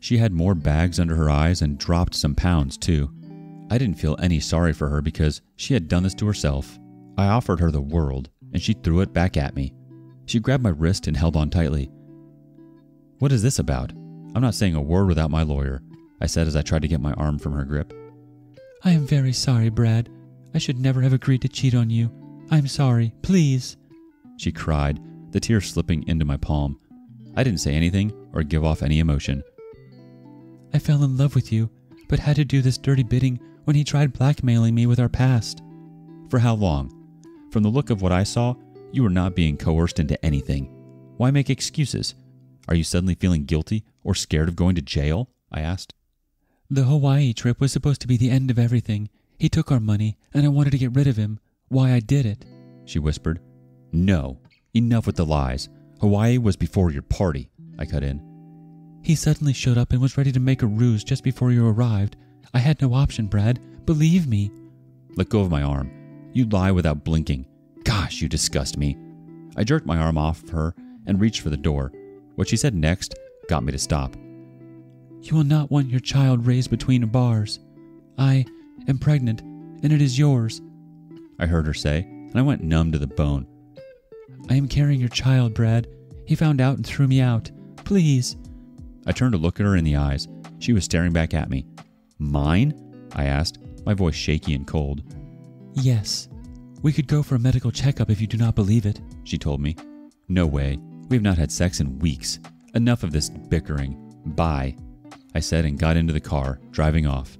She had more bags under her eyes and dropped some pounds too. I didn't feel any sorry for her because she had done this to herself. I offered her the world, and she threw it back at me. She grabbed my wrist and held on tightly. "What is this about? I'm not saying a word without my lawyer," I said as I tried to get my arm from her grip. "I am very sorry, Brad. I should never have agreed to cheat on you. I'm sorry, please," she cried, the tears slipping into my palm. I didn't say anything or give off any emotion. "I fell in love with you, but had to do this dirty bidding when he tried blackmailing me with our past." "For how long? From the look of what I saw, you were not being coerced into anything. Why make excuses? Are you suddenly feeling guilty or scared of going to jail?" I asked. "The Hawaii trip was supposed to be the end of everything. He took our money, and I wanted to get rid of him. Why I did it," she whispered. "No, enough with the lies. Hawaii was before your party," I cut in. "He suddenly showed up and was ready to make a ruse just before you arrived. I had no option, Brad. Believe me." "Let go of my arm. You lie without blinking. Gosh, you disgust me." I jerked my arm off her and reached for the door. What she said next got me to stop. "You will not want your child raised between bars. I am pregnant, and it is yours," I heard her say, and I went numb to the bone. "I am carrying your child, Brad. He found out and threw me out. Please." I turned to look at her in the eyes. She was staring back at me. "Mine?" I asked, my voice shaky and cold. "Yes. We could go for a medical checkup if you do not believe it," she told me. "No way. We have not had sex in weeks. Enough of this bickering. Bye," I said and got into the car, driving off.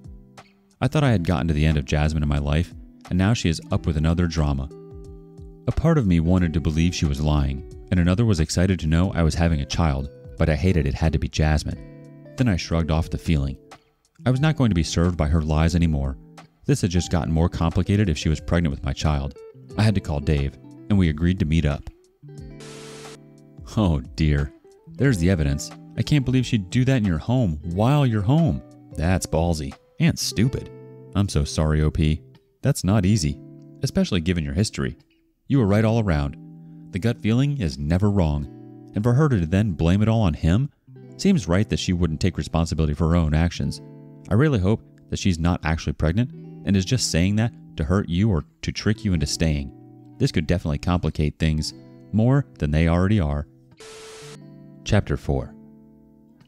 I thought I had gotten to the end of Jasmine in my life, and now she is up with another drama. A part of me wanted to believe she was lying, and another was excited to know I was having a child, but I hated it had to be Jasmine. Then I shrugged off the feeling. I was not going to be served by her lies anymore. This had just gotten more complicated if she was pregnant with my child. I had to call Dave, and we agreed to meet up. Oh dear, there's the evidence. I can't believe she'd do that in your home while you're home. That's ballsy and stupid. I'm so sorry, OP. That's not easy, especially given your history. You were right all around. The gut feeling is never wrong. And for her to then blame it all on him, Seems right that she wouldn't take responsibility for her own actions. I really hope that she's not actually pregnant and is just saying that to hurt you or to trick you into staying. This could definitely complicate things more than they already are. Chapter 4.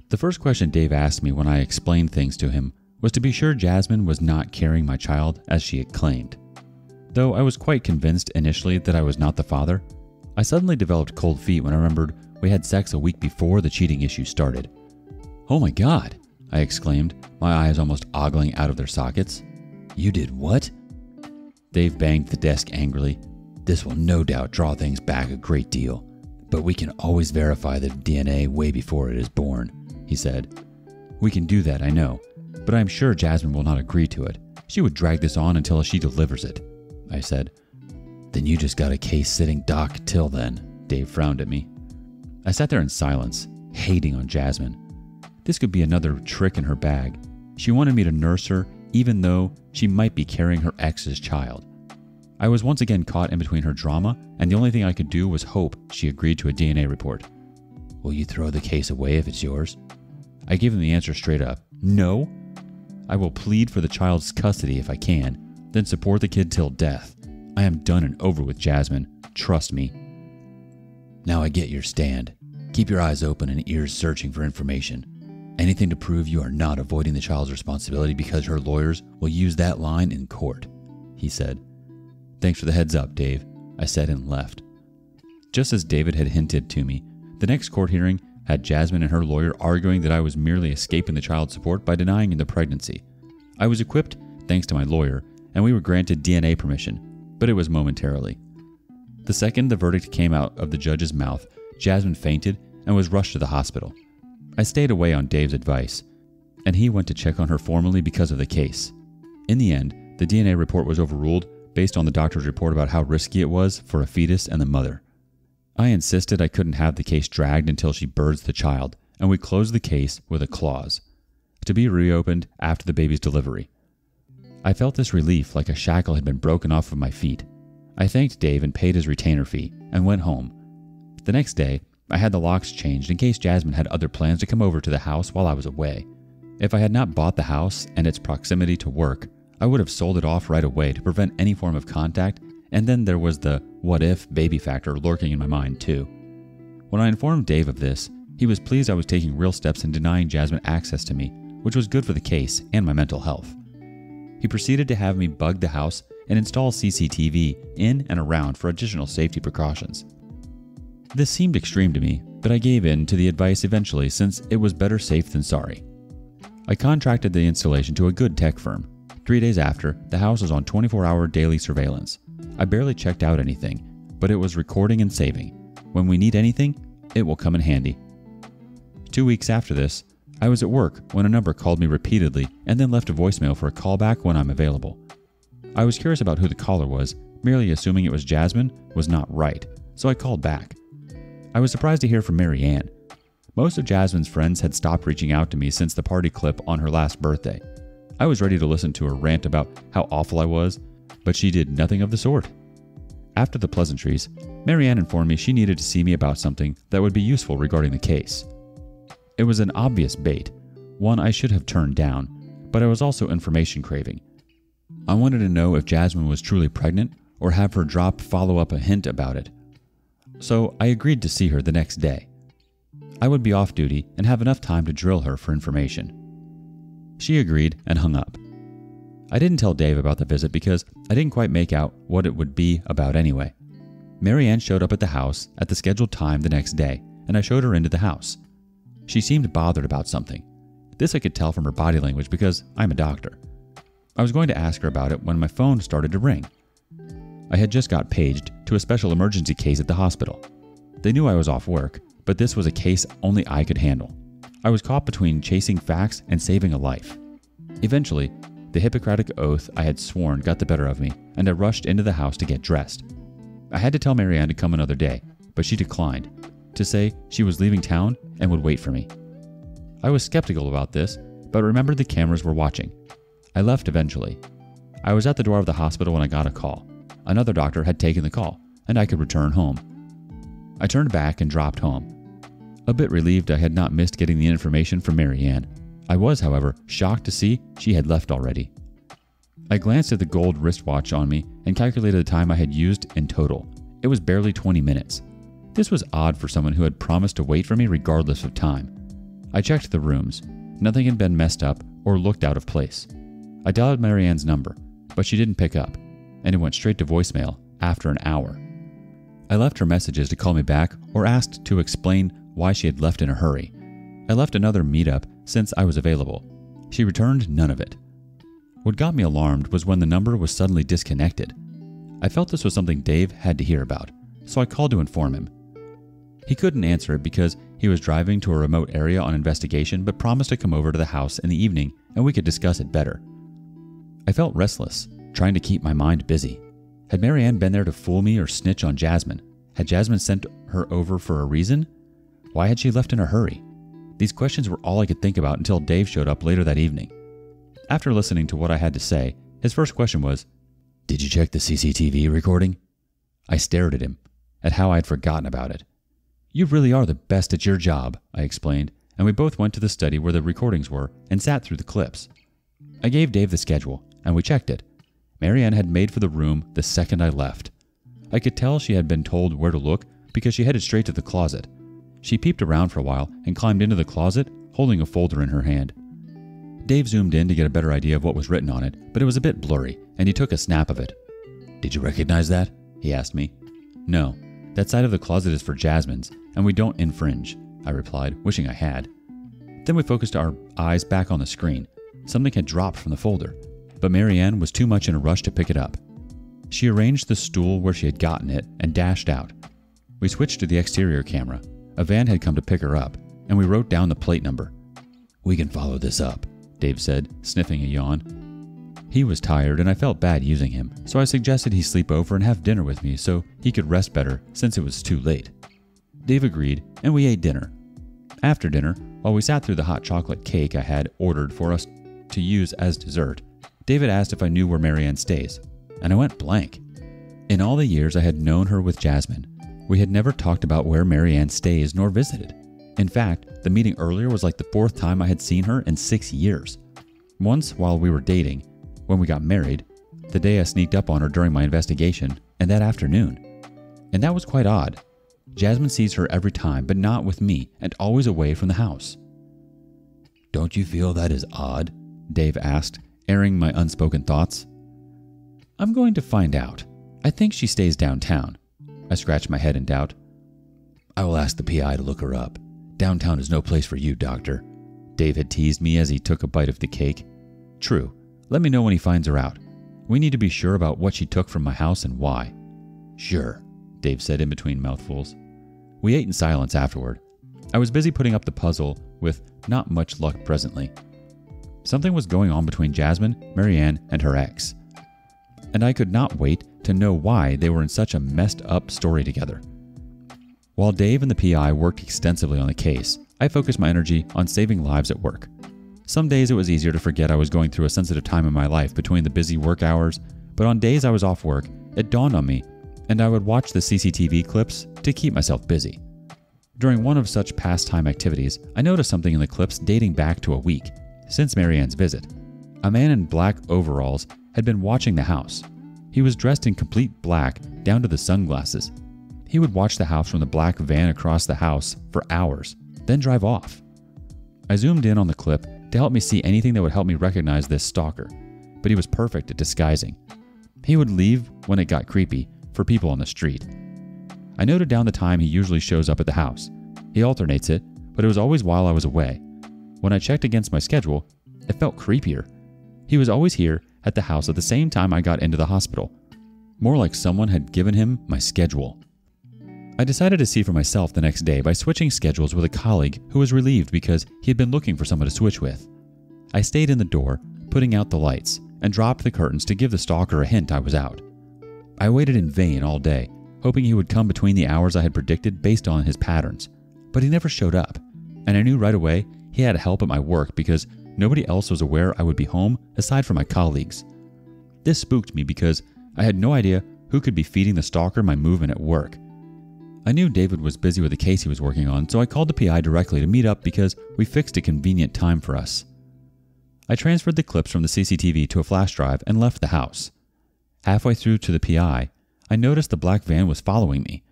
The first question Dave asked me when I explained things to him was to be sure Jasmine was not carrying my child as she had claimed. Though I was quite convinced initially that I was not the father, I suddenly developed cold feet when I remembered we had sex a week before the cheating issue started. "Oh my God," I exclaimed, my eyes almost ogling out of their sockets. "You did what?" Dave banged the desk angrily. "This will no doubt draw things back a great deal, but we can always verify the DNA way before it is born," he said. "We can do that, I know, but I'm sure Jasmine will not agree to it. She would drag this on until she delivers it," I said. "Then you just got a case sitting dock till then," Dave frowned at me. I sat there in silence, hating on Jasmine. This could be another trick in her bag. She wanted me to nurse her, even though she might be carrying her ex's child. I was once again caught in between her drama, and the only thing I could do was hope she agreed to a DNA report. "Will you throw the case away if it's yours?" I gave him the answer straight up. "No. I will plead for the child's custody if I can, then support the kid till death. I am done and over with Jasmine. Trust me." "Now I get your stand. Keep your eyes open and ears searching for information. Anything to prove you are not avoiding the child's responsibility because her lawyers will use that line in court," he said. "Thanks for the heads up, Dave," I said and left. Just as David had hinted to me, the next court hearing had Jasmine and her lawyer arguing that I was merely escaping the child support by denying the pregnancy. I was equipped, thanks to my lawyer, and we were granted DNA permission, but it was momentarily. The second the verdict came out of the judge's mouth, Jasmine fainted and was rushed to the hospital. I stayed away on Dave's advice, and he went to check on her formally because of the case. In the end, the DNA report was overruled based on the doctor's report about how risky it was for a fetus and the mother. I insisted I couldn't have the case dragged until she births the child, and we closed the case with a clause, to be reopened after the baby's delivery. I felt this relief like a shackle had been broken off of my feet. I thanked Dave and paid his retainer fee, and went home. The next day, I had the locks changed in case Jasmine had other plans to come over to the house while I was away. If I had not bought the house and its proximity to work, I would have sold it off right away to prevent any form of contact, and then there was the what-if baby factor lurking in my mind too. When I informed Dave of this, he was pleased I was taking real steps in denying Jasmine access to me, which was good for the case and my mental health. He proceeded to have me bug the house and install CCTV in and around for additional safety precautions. This seemed extreme to me, but I gave in to the advice eventually since it was better safe than sorry. I contracted the installation to a good tech firm. 3 days after, the house was on 24-hour daily surveillance. I barely checked out anything, but it was recording and saving. When we need anything, it will come in handy. 2 weeks after this, I was at work when a number called me repeatedly and then left a voicemail for a callback when I'm available. I was curious about who the caller was, merely assuming it was Jasmine was not right, so I called back. I was surprised to hear from Marianne. Most of Jasmine's friends had stopped reaching out to me since the party clip on her last birthday. I was ready to listen to her rant about how awful I was, but she did nothing of the sort. After the pleasantries, Marianne informed me she needed to see me about something that would be useful regarding the case. It was an obvious bait, one I should have turned down, but I was also information craving. I wanted to know if Jasmine was truly pregnant or have her drop follow-up a hint about it. So I agreed to see her the next day. I would be off duty and have enough time to drill her for information. She agreed and hung up. I didn't tell Dave about the visit because I didn't quite make out what it would be about anyway. Marianne showed up at the house at the scheduled time the next day, and I showed her into the house. She seemed bothered about something. This I could tell from her body language because I'm a doctor. I was going to ask her about it when my phone started to ring. I had just got paged to a special emergency case at the hospital. They knew I was off work, but this was a case only I could handle. I was caught between chasing facts and saving a life. Eventually, the Hippocratic oath I had sworn got the better of me, and I rushed into the house to get dressed. I had to tell Marianne to come another day, but she declined, to say she was leaving town and would wait for me. I was skeptical about this, but remembered the cameras were watching. I left eventually. I was at the door of the hospital when I got a call. Another doctor had taken the call, and I could return home. I turned back and dropped home. a bit relieved I had not missed getting the information from Marianne. I was, however, shocked to see she had left already. I glanced at the gold wristwatch on me and calculated the time I had used in total. It was barely 20 minutes. This was odd for someone who had promised to wait for me regardless of time. I checked the rooms. Nothing had been messed up or looked out of place. I dialed Marianne's number, but she didn't pick up, and it went straight to voicemail after an hour. I left her messages to call me back or asked to explain why she had left in a hurry. I left another meetup since I was available. She returned none of it. What got me alarmed was when the number was suddenly disconnected. I felt this was something Dave had to hear about, so I called to inform him. He couldn't answer it because he was driving to a remote area on investigation, but promised to come over to the house in the evening and we could discuss it better. I felt restless, trying to keep my mind busy. Had Marianne been there to fool me or snitch on Jasmine? Had Jasmine sent her over for a reason? Why had she left in a hurry? These questions were all I could think about until Dave showed up later that evening. After listening to what I had to say, his first question was, "Did you check the CCTV recording?" I stared at him, at how I had forgotten about it. "You really are the best at your job," I explained, and we both went to the study where the recordings were and sat through the clips. I gave Dave the schedule, and we checked it. Marianne had made for the room the second I left. I could tell she had been told where to look because she headed straight to the closet. She peeped around for a while and climbed into the closet, holding a folder in her hand. Dave zoomed in to get a better idea of what was written on it, but it was a bit blurry, and he took a snap of it. "Did you recognize that?" he asked me. "No, that side of the closet is for Jasmine's, and we don't infringe," I replied, wishing I had. Then we focused our eyes back on the screen. Something had dropped from the folder, but Marianne was too much in a rush to pick it up. She arranged the stool where she had gotten it and dashed out. We switched to the exterior camera. A van had come to pick her up, and we wrote down the plate number. "We can follow this up," Dave said, sniffing a yawn. He was tired, and I felt bad using him, so I suggested he sleep over and have dinner with me so he could rest better since it was too late. Dave agreed, and we ate dinner. After dinner, while we sat through the hot chocolate cake I had ordered for us to use as dessert, David asked if I knew where Marianne stays, and I went blank. In all the years I had known her with Jasmine, we had never talked about where Marianne stays nor visited. In fact, the meeting earlier was like the fourth time I had seen her in 6 years. Once while we were dating, when we got married, the day I sneaked up on her during my investigation, and that afternoon. And that was quite odd. Jasmine sees her every time, but not with me, and always away from the house. "Don't you feel that is odd?" Dave asked, airing my unspoken thoughts. "I'm going to find out. I think she stays downtown." I scratched my head in doubt. "I will ask the PI to look her up. Downtown is no place for you, Doctor." Dave had teased me as he took a bite of the cake. "True. Let me know when he finds her out. We need to be sure about what she took from my house and why." "Sure," Dave said in between mouthfuls. We ate in silence afterward. I was busy putting up the puzzle with not much luck presently. Something was going on between Jasmine, Marianne, and her ex, and I could not wait to know why they were in such a messed up story together. While Dave and the PI worked extensively on the case, I focused my energy on saving lives at work. Some days it was easier to forget I was going through a sensitive time in my life between the busy work hours, but on days I was off work, it dawned on me, and I would watch the CCTV clips to keep myself busy. During one of such pastime activities, I noticed something in the clips dating back to a week, since Marianne's visit. A man in black overalls had been watching the house. He was dressed in complete black down to the sunglasses. He would watch the house from the black van across the house for hours, then drive off. I zoomed in on the clip to help me see anything that would help me recognize this stalker, but he was perfect at disguising. He would leave when it got creepy for people on the street. I noted down the time he usually shows up at the house. He alternates it, but it was always while I was away. When I checked against my schedule, it felt creepier. He was always here at the house at the same time I got into the hospital. More like someone had given him my schedule. I decided to see for myself the next day by switching schedules with a colleague who was relieved because he had been looking for someone to switch with. I stayed in the door, putting out the lights, and dropped the curtains to give the stalker a hint I was out. I waited in vain all day, hoping he would come between the hours I had predicted based on his patterns, but he never showed up, and I knew right away he had help at my work because nobody else was aware I would be home aside from my colleagues. This spooked me because I had no idea who could be feeding the stalker my movement at work. I knew David was busy with a case he was working on, so I called the PI directly to meet up because we fixed a convenient time for us. I transferred the clips from the CCTV to a flash drive and left the house. Halfway through to the PI, I noticed the black van was following me.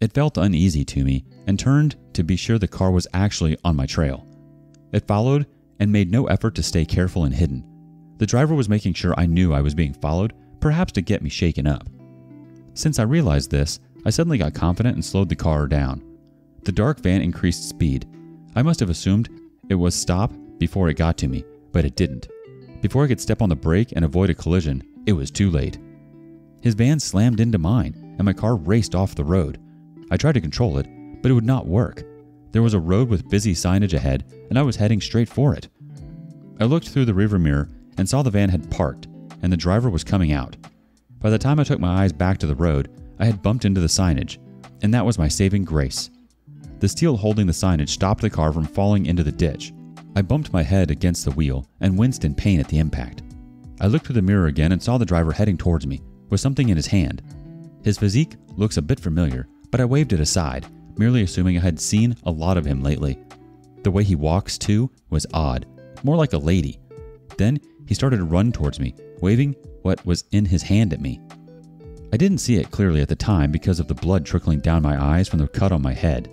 It felt uneasy to me and turned to be sure the car was actually on my trail. It followed and made no effort to stay careful and hidden. The driver was making sure I knew I was being followed, perhaps to get me shaken up. Since I realized this, I suddenly got confident and slowed the car down. The dark van increased speed. I must have assumed it was stop before it got to me, but it didn't. Before I could step on the brake and avoid a collision, it was too late. His van slammed into mine, and my car raced off the road. I tried to control it, but it would not work. There was a road with busy signage ahead, and I was heading straight for it. I looked through the rearview mirror and saw the van had parked, and the driver was coming out. By the time I took my eyes back to the road, I had bumped into the signage, and that was my saving grace. The steel holding the signage stopped the car from falling into the ditch. I bumped my head against the wheel and winced in pain at the impact. I looked through the mirror again and saw the driver heading towards me with something in his hand. His physique looks a bit familiar, but I waved it aside, merely assuming I had seen a lot of him lately. The way he walks, too, was odd, more like a lady. Then he started to run towards me, waving what was in his hand at me. I didn't see it clearly at the time because of the blood trickling down my eyes from the cut on my head.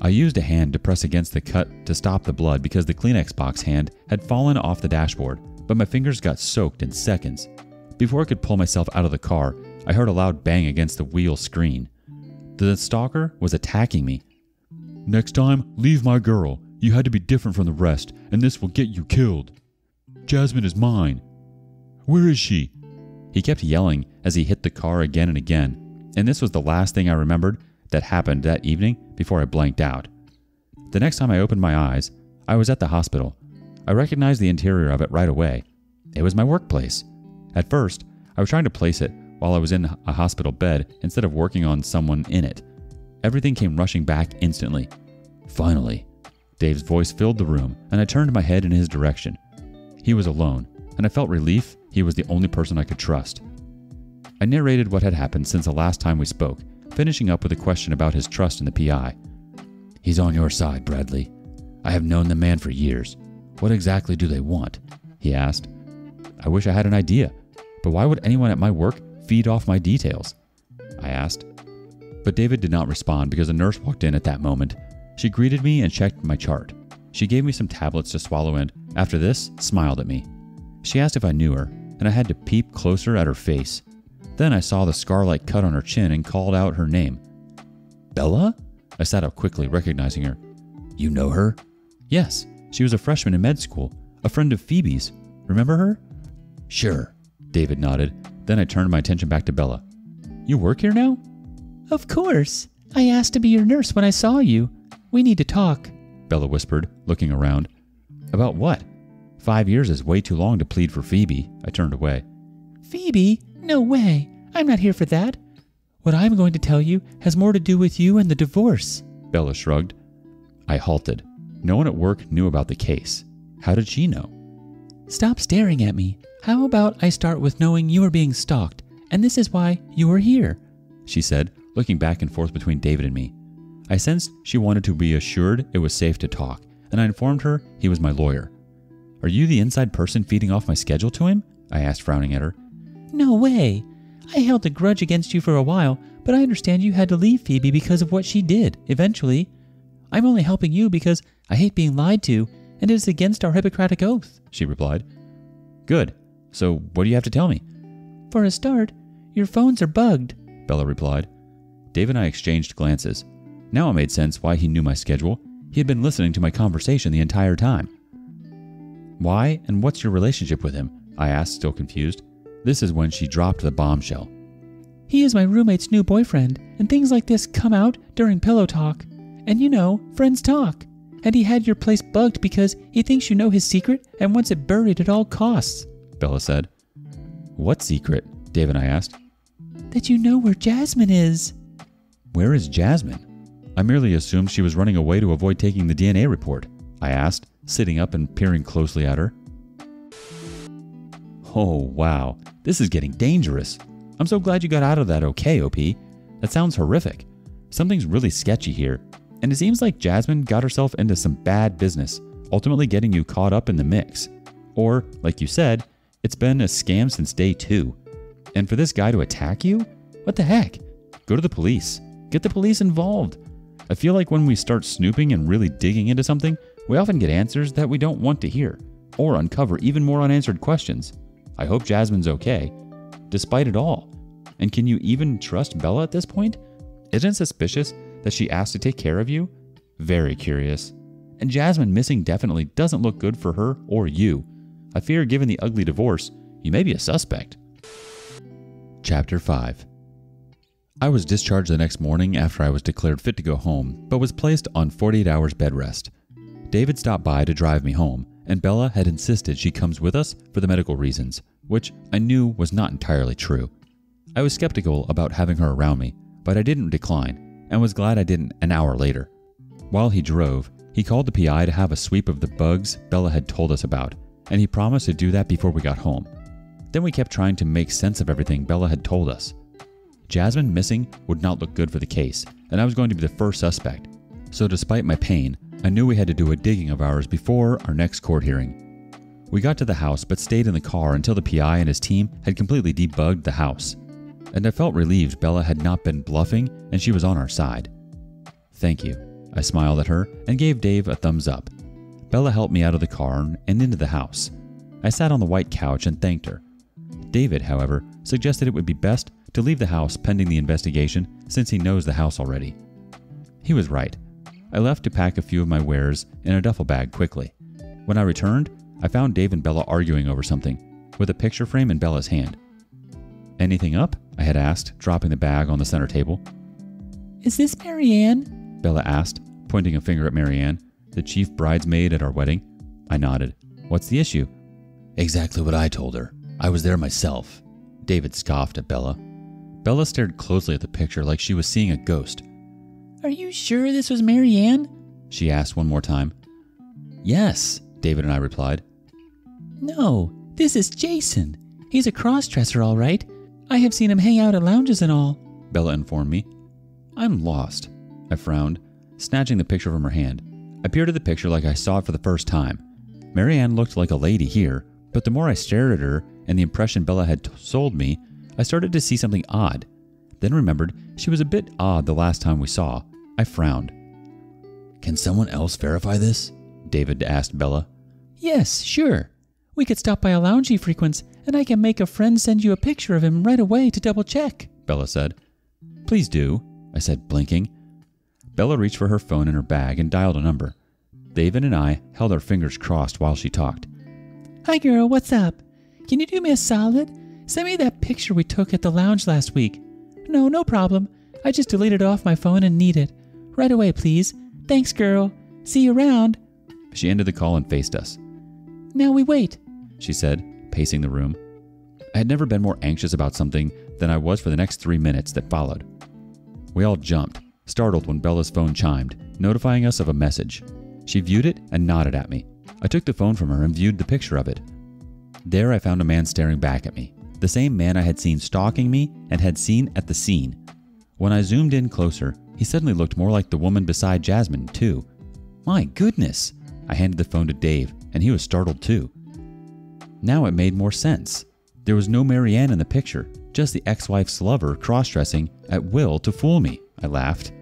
I used a hand to press against the cut to stop the blood because the Kleenex box hand had fallen off the dashboard, but my fingers got soaked in seconds. Before I could pull myself out of the car, I heard a loud bang against the wheel screen. The stalker was attacking me. "Next time, leave my girl. You had to be different from the rest, and this will get you killed. Jasmine is mine. Where is she?" He kept yelling as he hit the car again and again, and this was the last thing I remembered that happened that evening before I blanked out. The next time I opened my eyes, I was at the hospital. I recognized the interior of it right away. It was my workplace. At first, I was trying to place it while I was in a hospital bed instead of working on someone in it. Everything came rushing back instantly. "Finally." Dave's voice filled the room, and I turned my head in his direction. He was alone, and I felt relief he was the only person I could trust. I narrated what had happened since the last time we spoke, finishing up with a question about his trust in the PI. "He's on your side, Bradley. I have known the man for years. What exactly do they want?" he asked. I wish I had an idea, but why would anyone at my work feed off my details? I asked. But David did not respond because a nurse walked in at that moment. She greeted me and checked my chart. She gave me some tablets to swallow and, after this, smiled at me. She asked if I knew her, and I had to peep closer at her face. Then I saw the scar-like cut on her chin and called out her name. "Bella?" I sat up quickly, recognizing her. "You know her?" "Yes. She was a freshman in med school, a friend of Phoebe's. Remember her?" "Sure," David nodded. Then I turned my attention back to Bella. "You work here now?" "Of course. I asked to be your nurse when I saw you. We need to talk," Bella whispered, looking around. "About what? 5 years is way too long to plead for Phoebe." I turned away. "Phoebe? No way. I'm not here for that. What I'm going to tell you has more to do with you and the divorce," Bella shrugged. I halted. No one at work knew about the case. How did she know? "Stop staring at me. How about I start with knowing you are being stalked, and this is why you are here," she said, looking back and forth between David and me. I sensed she wanted to be assured it was safe to talk, and I informed her he was my lawyer. "Are you the inside person feeding off my schedule to him?" I asked, frowning at her. "No way. I held a grudge against you for a while, but I understand you had to leave Phoebe because of what she did, eventually. I'm only helping you because I hate being lied to, and it is against our Hippocratic oath," she replied. "Good. So what do you have to tell me?" "For a start, your phones are bugged," Bella replied. Dave and I exchanged glances. Now it made sense why he knew my schedule. He had been listening to my conversation the entire time. "Why and what's your relationship with him?" I asked, still confused. This is when she dropped the bombshell. "He is my roommate's new boyfriend, and things like this come out during pillow talk. And you know, friends talk. And he had your place bugged because he thinks you know his secret and wants it buried at all costs," Bella said. "What secret?" Dave and I asked. "That you know where Jasmine is." "Where is Jasmine?" I merely assumed she was running away to avoid taking the DNA report, I asked, sitting up and peering closely at her. "Oh, wow. This is getting dangerous. I'm so glad you got out of that okay, OP. That sounds horrific. Something's really sketchy here, and it seems like Jasmine got herself into some bad business, ultimately getting you caught up in the mix. Or, like you said, it's been a scam since day 2. And for this guy to attack you? What the heck? Go to the police. Get the police involved. I feel like when we start snooping and really digging into something, we often get answers that we don't want to hear, or uncover even more unanswered questions. I hope Jasmine's okay, despite it all. And can you even trust Bella at this point? Isn't it suspicious that she asked to take care of you? Very curious. And Jasmine missing definitely doesn't look good for her or you. I fear given the ugly divorce, you may be a suspect. Chapter 5. I was discharged the next morning after I was declared fit to go home, but was placed on 48 hours bed rest. David stopped by to drive me home, and Bella had insisted she comes with us for the medical reasons, which I knew was not entirely true. I was skeptical about having her around me, but I didn't decline, and was glad I didn't an hour later. While he drove, he called the PI to have a sweep of the bugs Bella had told us about, and he promised to do that before we got home. Then we kept trying to make sense of everything Bella had told us. Jasmine missing would not look good for the case, and I was going to be the first suspect. So despite my pain, I knew we had to do a digging of ours before our next court hearing. We got to the house but stayed in the car until the PI and his team had completely debugged the house. And I felt relieved Bella had not been bluffing and she was on our side. Thank you, I smiled at her and gave Dave a thumbs up. Bella helped me out of the car and into the house. I sat on the white couch and thanked her. David, however, suggested it would be best to leave the house pending the investigation since he knows the house already. He was right. I left to pack a few of my wares in a duffel bag quickly. When I returned, I found Dave and Bella arguing over something, with a picture frame in Bella's hand. "Anything up?" I had asked, dropping the bag on the center table. "Is this Marianne?" Bella asked, pointing a finger at Marianne, the chief bridesmaid at our wedding. I nodded. "What's the issue?" "Exactly what I told her. I was there myself," David scoffed at Bella. Bella stared closely at the picture like she was seeing a ghost. "Are you sure this was Marianne?" she asked one more time. "Yes," David and I replied. "No, this is Jason. He's a cross-dresser, all right. I have seen him hang out at lounges and all," Bella informed me. "I'm lost," I frowned, snatching the picture from her hand. I peered at the picture like I saw it for the first time. Marianne looked like a lady here, but the more I stared at her and the impression Bella had sold me, I started to see something odd. Then remembered she was a bit odd the last time we saw. I frowned. "Can someone else verify this?" David asked Bella. "Yes, sure. We could stop by a lounge he frequents, and I can make a friend send you a picture of him right away to double check," Bella said. "Please do," I said, blinking. Bella reached for her phone in her bag and dialed a number. David and I held our fingers crossed while she talked. "Hi girl, what's up? Can you do me a solid? Send me that picture we took at the lounge last week." "No, no problem. I just deleted it off my phone and need it. Right away, please. Thanks, girl. See you around." She ended the call and faced us. "Now we wait," she said, pacing the room. I had never been more anxious about something than I was for the next 3 minutes that followed. We all jumped, startled when Bella's phone chimed, notifying us of a message. She viewed it and nodded at me. I took the phone from her and viewed the picture of it. There I found a man staring back at me, the same man I had seen stalking me and had seen at the scene. When I zoomed in closer, he suddenly looked more like the woman beside Jasmine, too. My goodness! I handed the phone to Dave, and he was startled, too. Now it made more sense. There was no Marianne in the picture, just the ex-wife's lover cross-dressing at will to fool me. I laughed.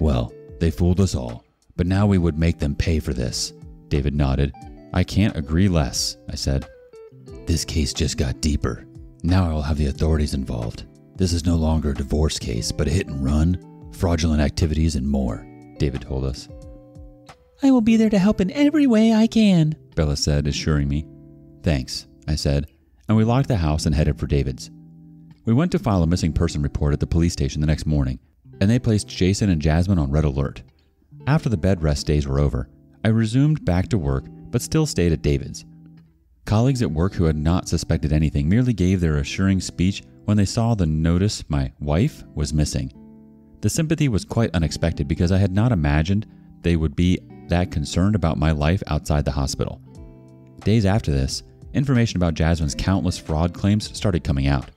"Well, they fooled us all, but now we would make them pay for this," David nodded. "I can't agree less," I said. "This case just got deeper. Now I will have the authorities involved. This is no longer a divorce case, but a hit and run, fraudulent activities, and more," David told us. "I will be there to help in every way I can," Bella said, assuring me. "Thanks," I said, and we locked the house and headed for David's. We went to file a missing person report at the police station the next morning, and they placed Jason and Jasmine on red alert. After the bed rest days were over, I resumed back to work, but still stayed at David's. Colleagues at work who had not suspected anything merely gave their assuring speech when they saw the notice my wife was missing. The sympathy was quite unexpected because I had not imagined they would be that concerned about my life outside the hospital. Days after this, information about Jasmine's countless fraud claims started coming out.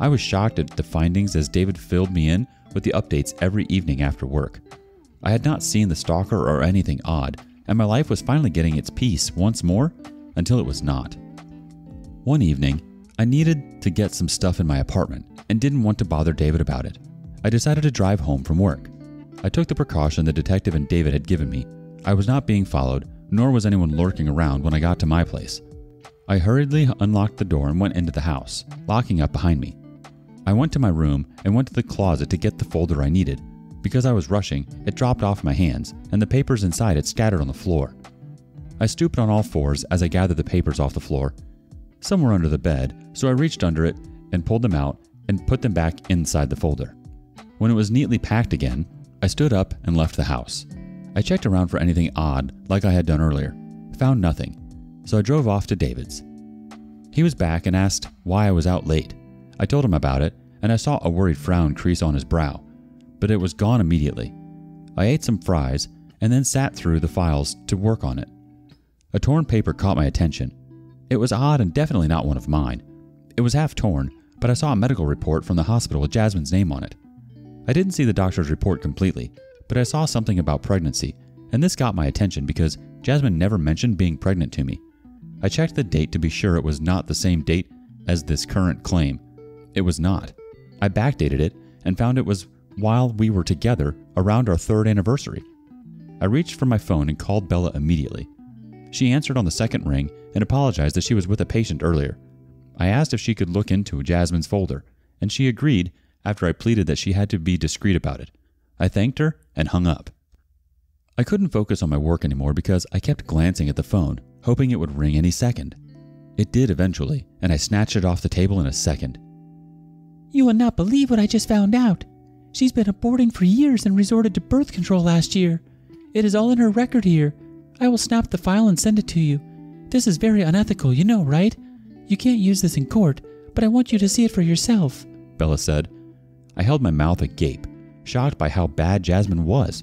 I was shocked at the findings as David filled me in with the updates every evening after work. I had not seen the stalker or anything odd, and my life was finally getting its peace once more until it was not. One evening, I needed to get some stuff in my apartment and didn't want to bother David about it. I decided to drive home from work. I took the precaution the detective and David had given me. I was not being followed, nor was anyone lurking around when I got to my place. I hurriedly unlocked the door and went into the house, locking up behind me. I went to my room and went to the closet to get the folder I needed. Because I was rushing, it dropped off my hands and the papers inside had scattered on the floor. I stooped on all fours as I gathered the papers off the floor. Some were under the bed, so I reached under it and pulled them out and put them back inside the folder. When it was neatly packed again, I stood up and left the house. I checked around for anything odd like I had done earlier, found nothing, so I drove off to David's. He was back and asked why I was out late. I told him about it, and I saw a worried frown crease on his brow, but it was gone immediately. I ate some fries and then sat through the files to work on it. A torn paper caught my attention. It was odd and definitely not one of mine. It was half torn, but I saw a medical report from the hospital with Jasmine's name on it. I didn't see the doctor's report completely, but I saw something about pregnancy, and this got my attention because Jasmine never mentioned being pregnant to me. I checked the date to be sure it was not the same date as this current claim. It was not. I backdated it and found it was while we were together around our third anniversary. I reached for my phone and called Bella immediately. She answered on the second ring and apologized that she was with a patient earlier. I asked if she could look into Jasmine's folder, and she agreed after I pleaded that she had to be discreet about it. I thanked her and hung up. I couldn't focus on my work anymore because I kept glancing at the phone, hoping it would ring any second. It did eventually, and I snatched it off the table in a second. "You will not believe what I just found out. She's been aborting for years and resorted to birth control last year. It is all in her record here. I will snap the file and send it to you. This is very unethical, you know, right? You can't use this in court, but I want you to see it for yourself," Bella said. I held my mouth agape, shocked by how bad Jasmine was.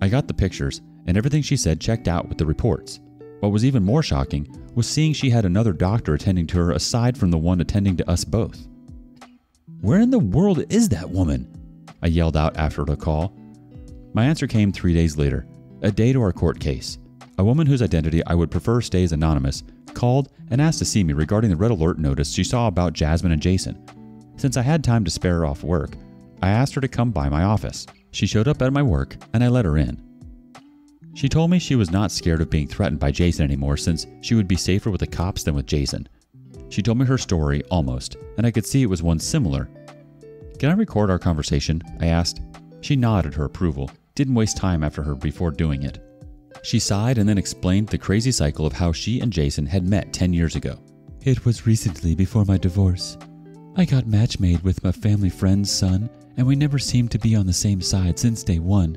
I got the pictures, and everything she said checked out with the reports. What was even more shocking was seeing she had another doctor attending to her aside from the one attending to us both. "Where in the world is that woman?" I yelled out after the call. My answer came 3 days later, a day to our court case. A woman whose identity I would prefer stays anonymous called and asked to see me regarding the red alert notice she saw about Jasmine and Jason. Since I had time to spare off work, I asked her to come by my office. She showed up at my work, and I let her in. She told me she was not scared of being threatened by Jason anymore since she would be safer with the cops than with Jason. She told me her story, almost, and I could see it was one similar. "Can I record our conversation?" I asked. She nodded her approval, didn't waste time after her before doing it. She sighed and then explained the crazy cycle of how she and Jason had met 10 years ago. "It was recently before my divorce. I got match made with my family friend's son, and we never seemed to be on the same side since day one.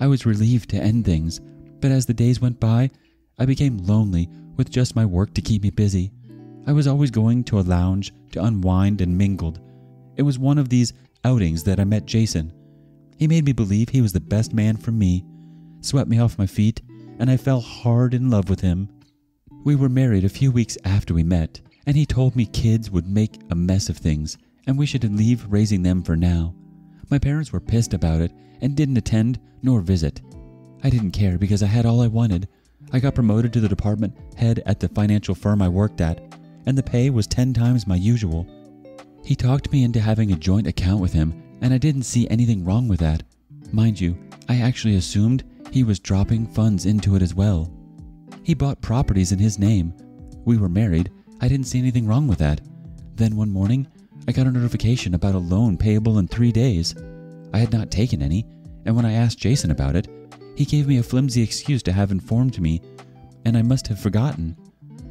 I was relieved to end things, but as the days went by, I became lonely with just my work to keep me busy. I was always going to a lounge to unwind and mingled. It was one of these outings that I met Jason. He made me believe he was the best man for me, swept me off my feet, and I fell hard in love with him. We were married a few weeks after we met, and he told me kids would make a mess of things, and we should leave raising them for now. My parents were pissed about it and didn't attend nor visit. I didn't care because I had all I wanted. I got promoted to the department head at the financial firm I worked at, and the pay was 10 times my usual. He talked me into having a joint account with him, and I didn't see anything wrong with that. Mind you, I actually assumed he was dropping funds into it as well. He bought properties in his name. We were married. I didn't see anything wrong with that. Then one morning, I got a notification about a loan payable in 3 days. I had not taken any, and when I asked Jason about it, he gave me a flimsy excuse to have informed me, and I must have forgotten.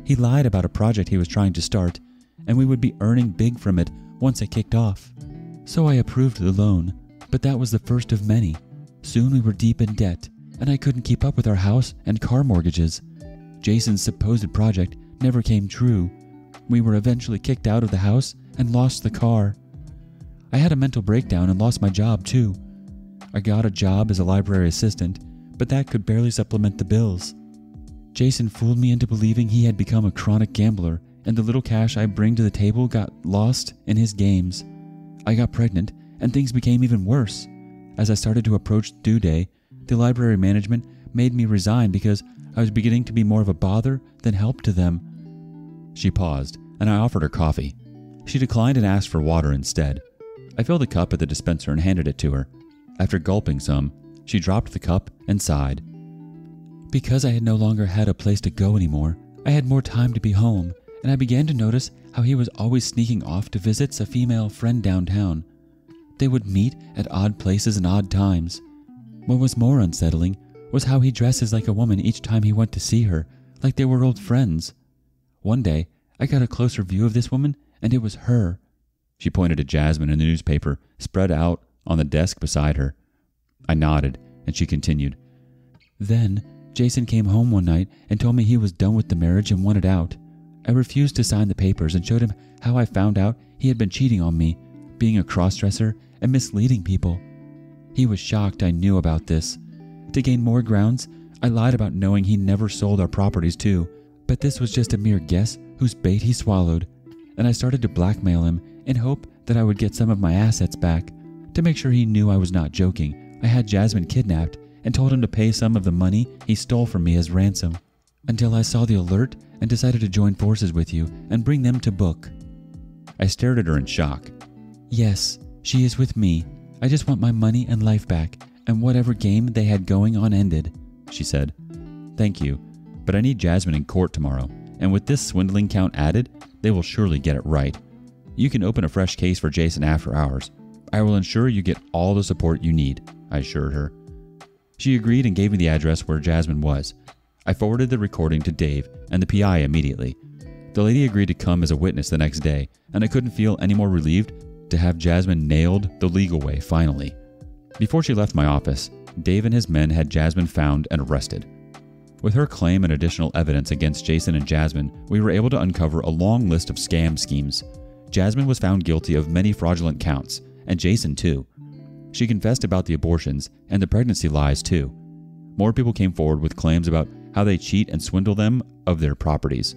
He lied about a project he was trying to start, and we would be earning big from it once it kicked off. So I approved the loan, but that was the first of many. Soon we were deep in debt, and I couldn't keep up with our house and car mortgages. Jason's supposed project never came true. We were eventually kicked out of the house and lost the car. I had a mental breakdown and lost my job too. I got a job as a library assistant, but that could barely supplement the bills. Jason fooled me into believing he had become a chronic gambler, and the little cash I bring to the table got lost in his games. I got pregnant and things became even worse. As I started to approach due day, the library management made me resign because I was beginning to be more of a bother than help to them. She paused, and I offered her coffee. She declined and asked for water instead. I filled a cup at the dispenser and handed it to her. After gulping some, she dropped the cup and sighed. Because I had no longer had a place to go anymore, I had more time to be home, and I began to notice how he was always sneaking off to visit a female friend downtown. They would meet at odd places and odd times. What was more unsettling was how he dresses like a woman each time he went to see her, like they were old friends. One day, I got a closer view of this woman, and it was her. She pointed at Jasmine in the newspaper, spread out on the desk beside her. I nodded, and she continued. Then, Jason came home one night and told me he was done with the marriage and wanted out. I refused to sign the papers and showed him how I found out he had been cheating on me, being a crossdresser and misleading people. He was shocked I knew about this. To gain more grounds, I lied about knowing he never sold our properties too, but this was just a mere guess whose bait he swallowed, and I started to blackmail him in hope that I would get some of my assets back. To make sure he knew I was not joking, I had Jasmine kidnapped and told him to pay some of the money he stole from me as ransom, until I saw the alert and decided to join forces with you and bring them to book. I stared at her in shock. Yes, she is with me. I just want my money and life back, and whatever game they had going on ended, she said. Thank you, but I need Jasmine in court tomorrow, and with this swindling count added, they will surely get it right. You can open a fresh case for Jason after hours. I will ensure you get all the support you need, I assured her. She agreed and gave me the address where Jasmine was. I forwarded the recording to Dave and the PI immediately. The lady agreed to come as a witness the next day, and I couldn't feel any more relieved to have Jasmine nailed the legal way finally. Before she left my office, Dave and his men had Jasmine found and arrested. With her claim and additional evidence against Jason and Jasmine, we were able to uncover a long list of scam schemes. Jasmine was found guilty of many fraudulent counts, and Jason too. She confessed about the abortions and the pregnancy lies too. More people came forward with claims about how they cheat and swindle them of their properties.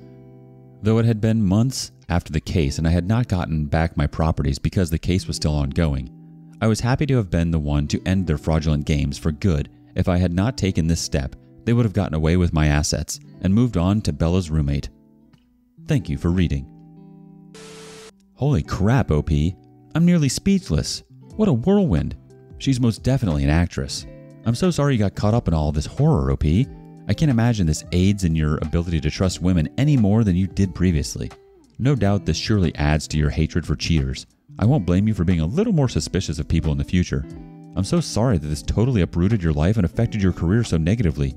Though it had been months after the case and I had not gotten back my properties because the case was still ongoing, I was happy to have been the one to end their fraudulent games for good. If I had not taken this step, they would have gotten away with my assets and moved on to Bella's roommate. Thank you for reading. Holy crap, OP. I'm nearly speechless. What a whirlwind. She's most definitely an actress. I'm so sorry you got caught up in all this horror, OP. I can't imagine this aids in your ability to trust women any more than you did previously. No doubt this surely adds to your hatred for cheaters. I won't blame you for being a little more suspicious of people in the future. I'm so sorry that this totally uprooted your life and affected your career so negatively.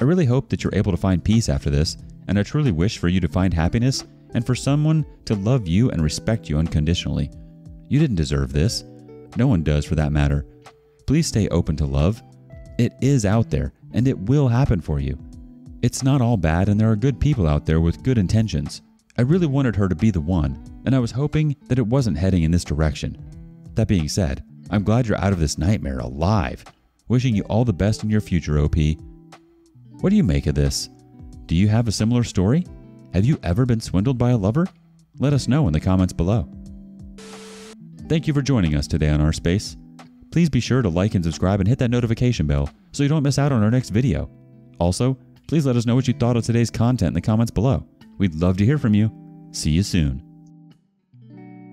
I really hope that you're able to find peace after this, and I truly wish for you to find happiness and for someone to love you and respect you unconditionally. You didn't deserve this. No one does for that matter. Please stay open to love. It is out there, and it will happen for you. It's not all bad, and there are good people out there with good intentions. I really wanted her to be the one, and I was hoping that it wasn't heading in this direction. That being said, I'm glad you're out of this nightmare alive. Wishing you all the best in your future, OP. What do you make of this? Do you have a similar story? Have you ever been swindled by a lover? Let us know in the comments below. Thank you for joining us today on R Space. Please be sure to like and subscribe and hit that notification bell so you don't miss out on our next video. Also, please let us know what you thought of today's content in the comments below. We'd love to hear from you. See you soon.